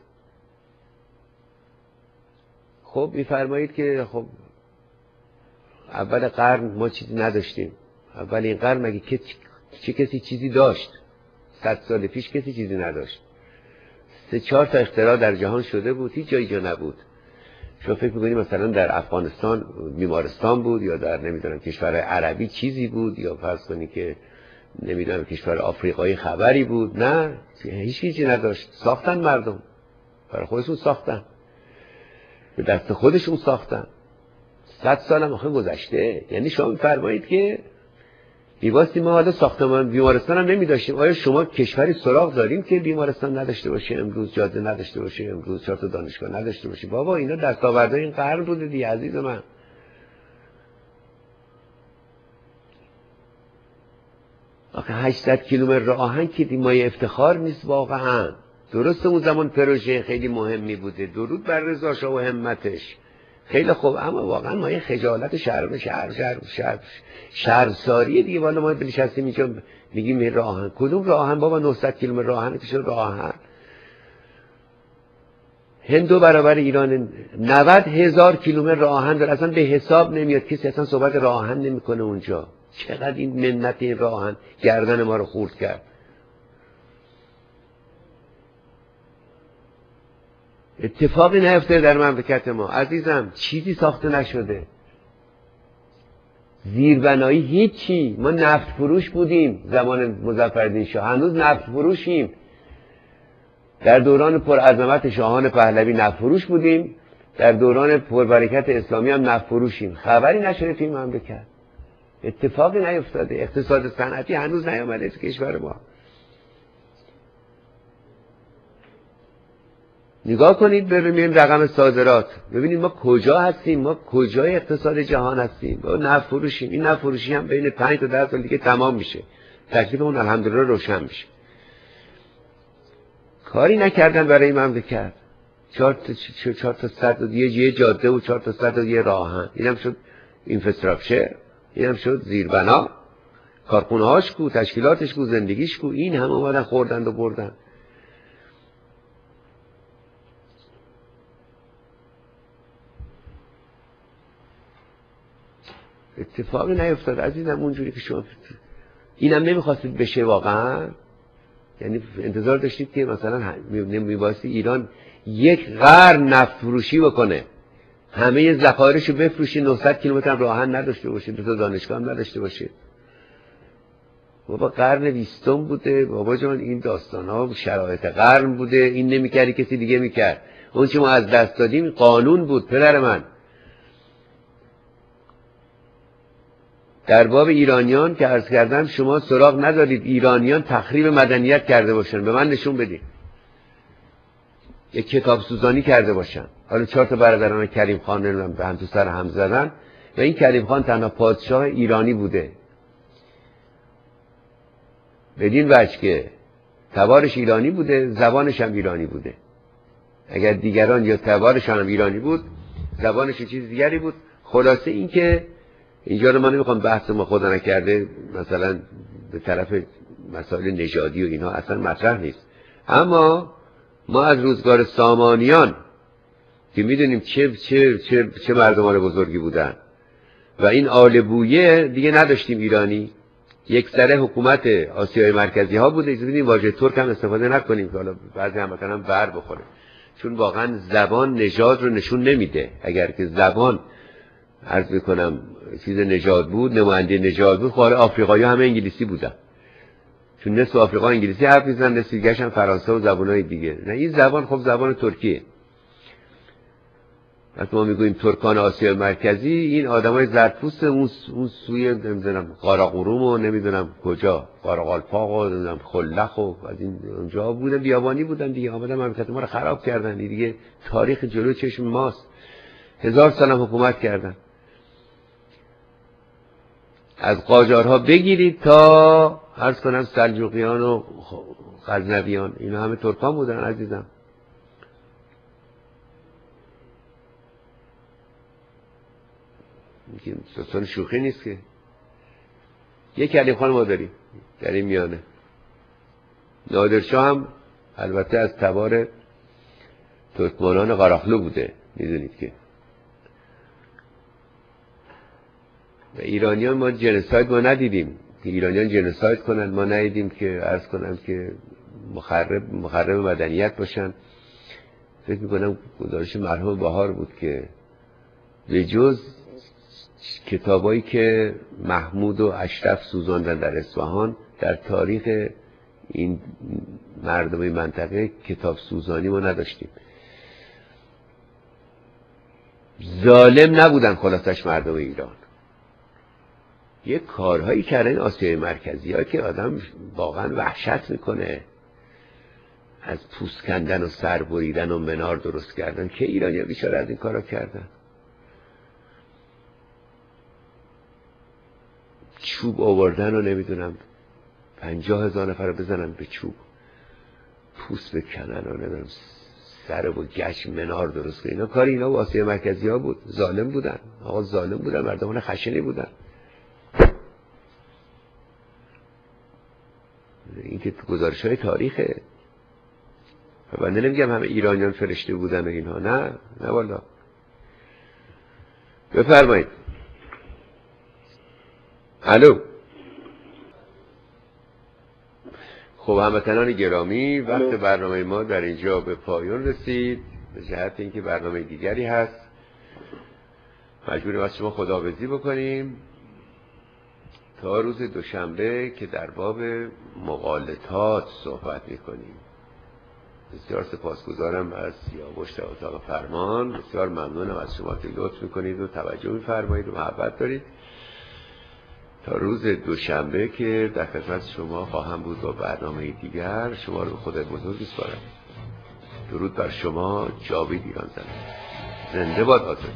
خب میفرمایید که خب اول قرن ما چیزی نداشتیم. اول این قرن مگه چه کس... کسی چیزی داشت؟ صد سال پیش کسی چیزی نداشت. سه چهار تا اختراع در جهان شده بود، هیچ جایی جا نبود. شما فکر می‌کنید مثلا در افغانستان بیمارستان بود یا در نمیدونم کشور عربی چیزی بود یا فرض کنید که نمیدونم کشور آفریقایی خبری بود؟ نه، هیچ چیزی نداشت. ساختن مردم، برای خودشون ساختن، به دست خودشون ساختن. صد سال هم آخه گذشته. یعنی شما می‌فرمایید که بیواستی ما حالا ساختمان بیمارستان هم نمی‌داشتیم. آیا شما کشوری سراغ داریم که بیمارستان نداشته باشه امروز، جاده نداشته باشه امروز، چهار تا دانشگاه نداشته باشه؟ بابا اینا دستاوردهای این قرن بوده دیگه عزیز من. آخه هشتصد کیلومتر راه آهن که دیمای افتخار نیست واقعاً. درسته اون زمان پروژه خیلی مهمی بوده، درود بر رضا شاه و همتش، خیلی خوب، اما واقعا ما یه خجالت شهر شهر شهر شهر شهرساری دیگه. والا ما نشستیم اینجا میگیم راهن، کدوم راهن بابا؟ نهصد کیلومتر راهن که شده راهن. هند دو برابر ایران، نود هزار کیلومتر راهن داره، اصلا به حساب نمیاد، کسی اصلا صحبت راهن نمیکنه اونجا. چقدر این منت این راهن گردن ما رو خورد کرد. اتفاقی نیفتاده در مملکت ما عزیزم، چیزی ساخته نشده، زیربنایی هیچی. ما نفت فروش بودیم زمان مظفرالدین شاه، هنوز نفت فروشیم. در دوران پرعظمت شاهان پهلوی نفت فروش بودیم، در دوران پربرکت اسلامی هم نفت فروشیم. خبری نشده توی مملکت، اتفاقی نیفتاده، اقتصاد صنعتی هنوز نیامده تو کشور ما. نگاه کنید ببینید رقم صادرات، ببینید ما کجا هستیم، ما کجای اقتصاد جهان هستیم. ما نفت فروشیم. این نفت فروشی هم بین پنج تا ده سال دیگه تمام میشه، تکلیفمون الحمدلله روشن میشه. کاری نکردن برای مملکت. چهار تا چهار تا صد یه جاده و چهار تا صد یه راهن، اینم شد اینفراستراکچر، اینم شد زیربنا. کارخونه هاش کو، تشکیلاتش کو، زندگیش کو، این هم اومدن خوردند و بردن. اتفاقی نیفتاد عزیزم اونجوری که شما اینم نمیخواستید بشه واقعا، یعنی انتظار داشتید که مثلا میبایستی ایران یک قرن نفت فروشی بکنه، همه ذخایرشو بفروشی، نهصد کیلومتر راهن نداشته باشه، دو تا دانشگاه هم نداشته باشه. بابا قرن بیستم بوده بابا جان، این داستان ها شرایط قرن بوده، این نمیکردی کسی دیگه میکرد، اون چه ما از دست دادیم قانون بود پدر من. در باب ایرانیان که عرض کردم شما سراغ ندارید ایرانیان تخریب مدنیت کرده باشن، به من نشون بدید یک کتاب سوزانی کرده باشن. حالا چهار تا برادران کریم خان به هم تو سر هم زدن و این کریم خان تنها پادشاه ایرانی بوده، بدین وجه که تبارش ایرانی بوده، زبانش هم ایرانی بوده. اگر دیگران یا تبارش هم ایرانی بود، زبانش چیز دیگری بود. خلاصه این که اینجا رو من نمیخوام بحث ما خدا نکرده مثلا به طرف مسائل نژادی و اینا اصلا مطرح نیست، اما ما از روزگار سامانیان که میدونیم چه چه چه چه مردمان بزرگی بودن و این آل بویه دیگه نداشتیم ایرانی، یک سره حکومت آسیای مرکزی ها بوده. اجازه بدید واژه ترک هم استفاده نکنیم که حالا بعضی هموطنا هم بر بخوره، چون واقعا زبان نژاد رو نشون نمیده. اگر که زبان عرض میکنم چیز نژاد بود، نماینده نژاد بود، خاله آفریقایی همه انگلیسی بودن، چون نصف آفریقا انگلیسی حرف میزنن، نصف دیگه‌ش هم فرانسه و زبانهای دیگه. نه این زبان خب زبان ترکیه، وقتی ما میگوییم ترکان آسیا مرکزی این آدمای زردپوست اون سوی نمیدونم قاراقروم و نمیدونم کجا قاراقالپاق و نمیدونم خلخ و از این اونجا بودن، بیابانی بودن دیگه، آمدن مملکت ما رو خراب کردن دیگه. تاریخ جلو چشم ماست، هزار سال هم حکومت کردن، از قاجارها بگیرید تا عرض کنم سلجوقیان و غزنویان، اینا همه ترکان بودن عزیزم. داستان شوخی نیست که یک علی خان ما داریم در این میانه. نادرشاه هم البته از تبار ترکمنان قاراخلو بوده، میدونید که. و ایرانیان ما جنساید ما ندیدیم که ایرانیان جنساید کنن، ما ندیدیم که عرض کنم که مخرب مخرب مدنیت باشن. فکر میکنم گزارش مرحوم بهار بود که به جز کتابایی که محمود و اشرف سوزاندن در اصفهان، در تاریخ این مردم این منطقه کتاب سوزانی ما نداشتیم. ظالم نبودن خلاصش مردم ایران، یه کارهایی کردن آسیای مرکزی ها که آدم واقعا وحشت میکنه، از پوست کندن و سر بریدن و منار درست کردن که ایرانی‌ها بیچاره از این کارا کردن. چوب آوردن رو نمیدونم پنجاه هزار نفر رو بزنن به چوب، پوست بکنن و نمیدونم سر و گشت منار درست کنن. اینا کار اینا و آسیای مرکزی ها بود. ظالم بودن آقا، ظالم بودن، مردمان خشنی بودن. این که گزارش های تاریخه، بنده نمیگم همه ایرانیان فرشته بودن و اینها، نه نه والا. بفرمایید. الو. خب هموطنان گرامی، وقت برنامه ما در اینجا به پایان رسید، به جهت اینکه برنامه دیگری هست مجبوریم از شما خداحافظی بکنیم تا روز دوشنبه که در باب مغالطات صحبت میکنیم. بسیار سپاسگزارم از سیاوش اتاق فرمان، بسیار ممنونم از شما که لطف میکنید و توجه میفرمایید و محبت دارید. تا روز دوشنبه که در خدمت شما خواهم بود با برنامه دیگر، شما رو خدا بزرگ می‌سپارم. درود بر شما. جاوید ایران زنده. زنده باد آزادی.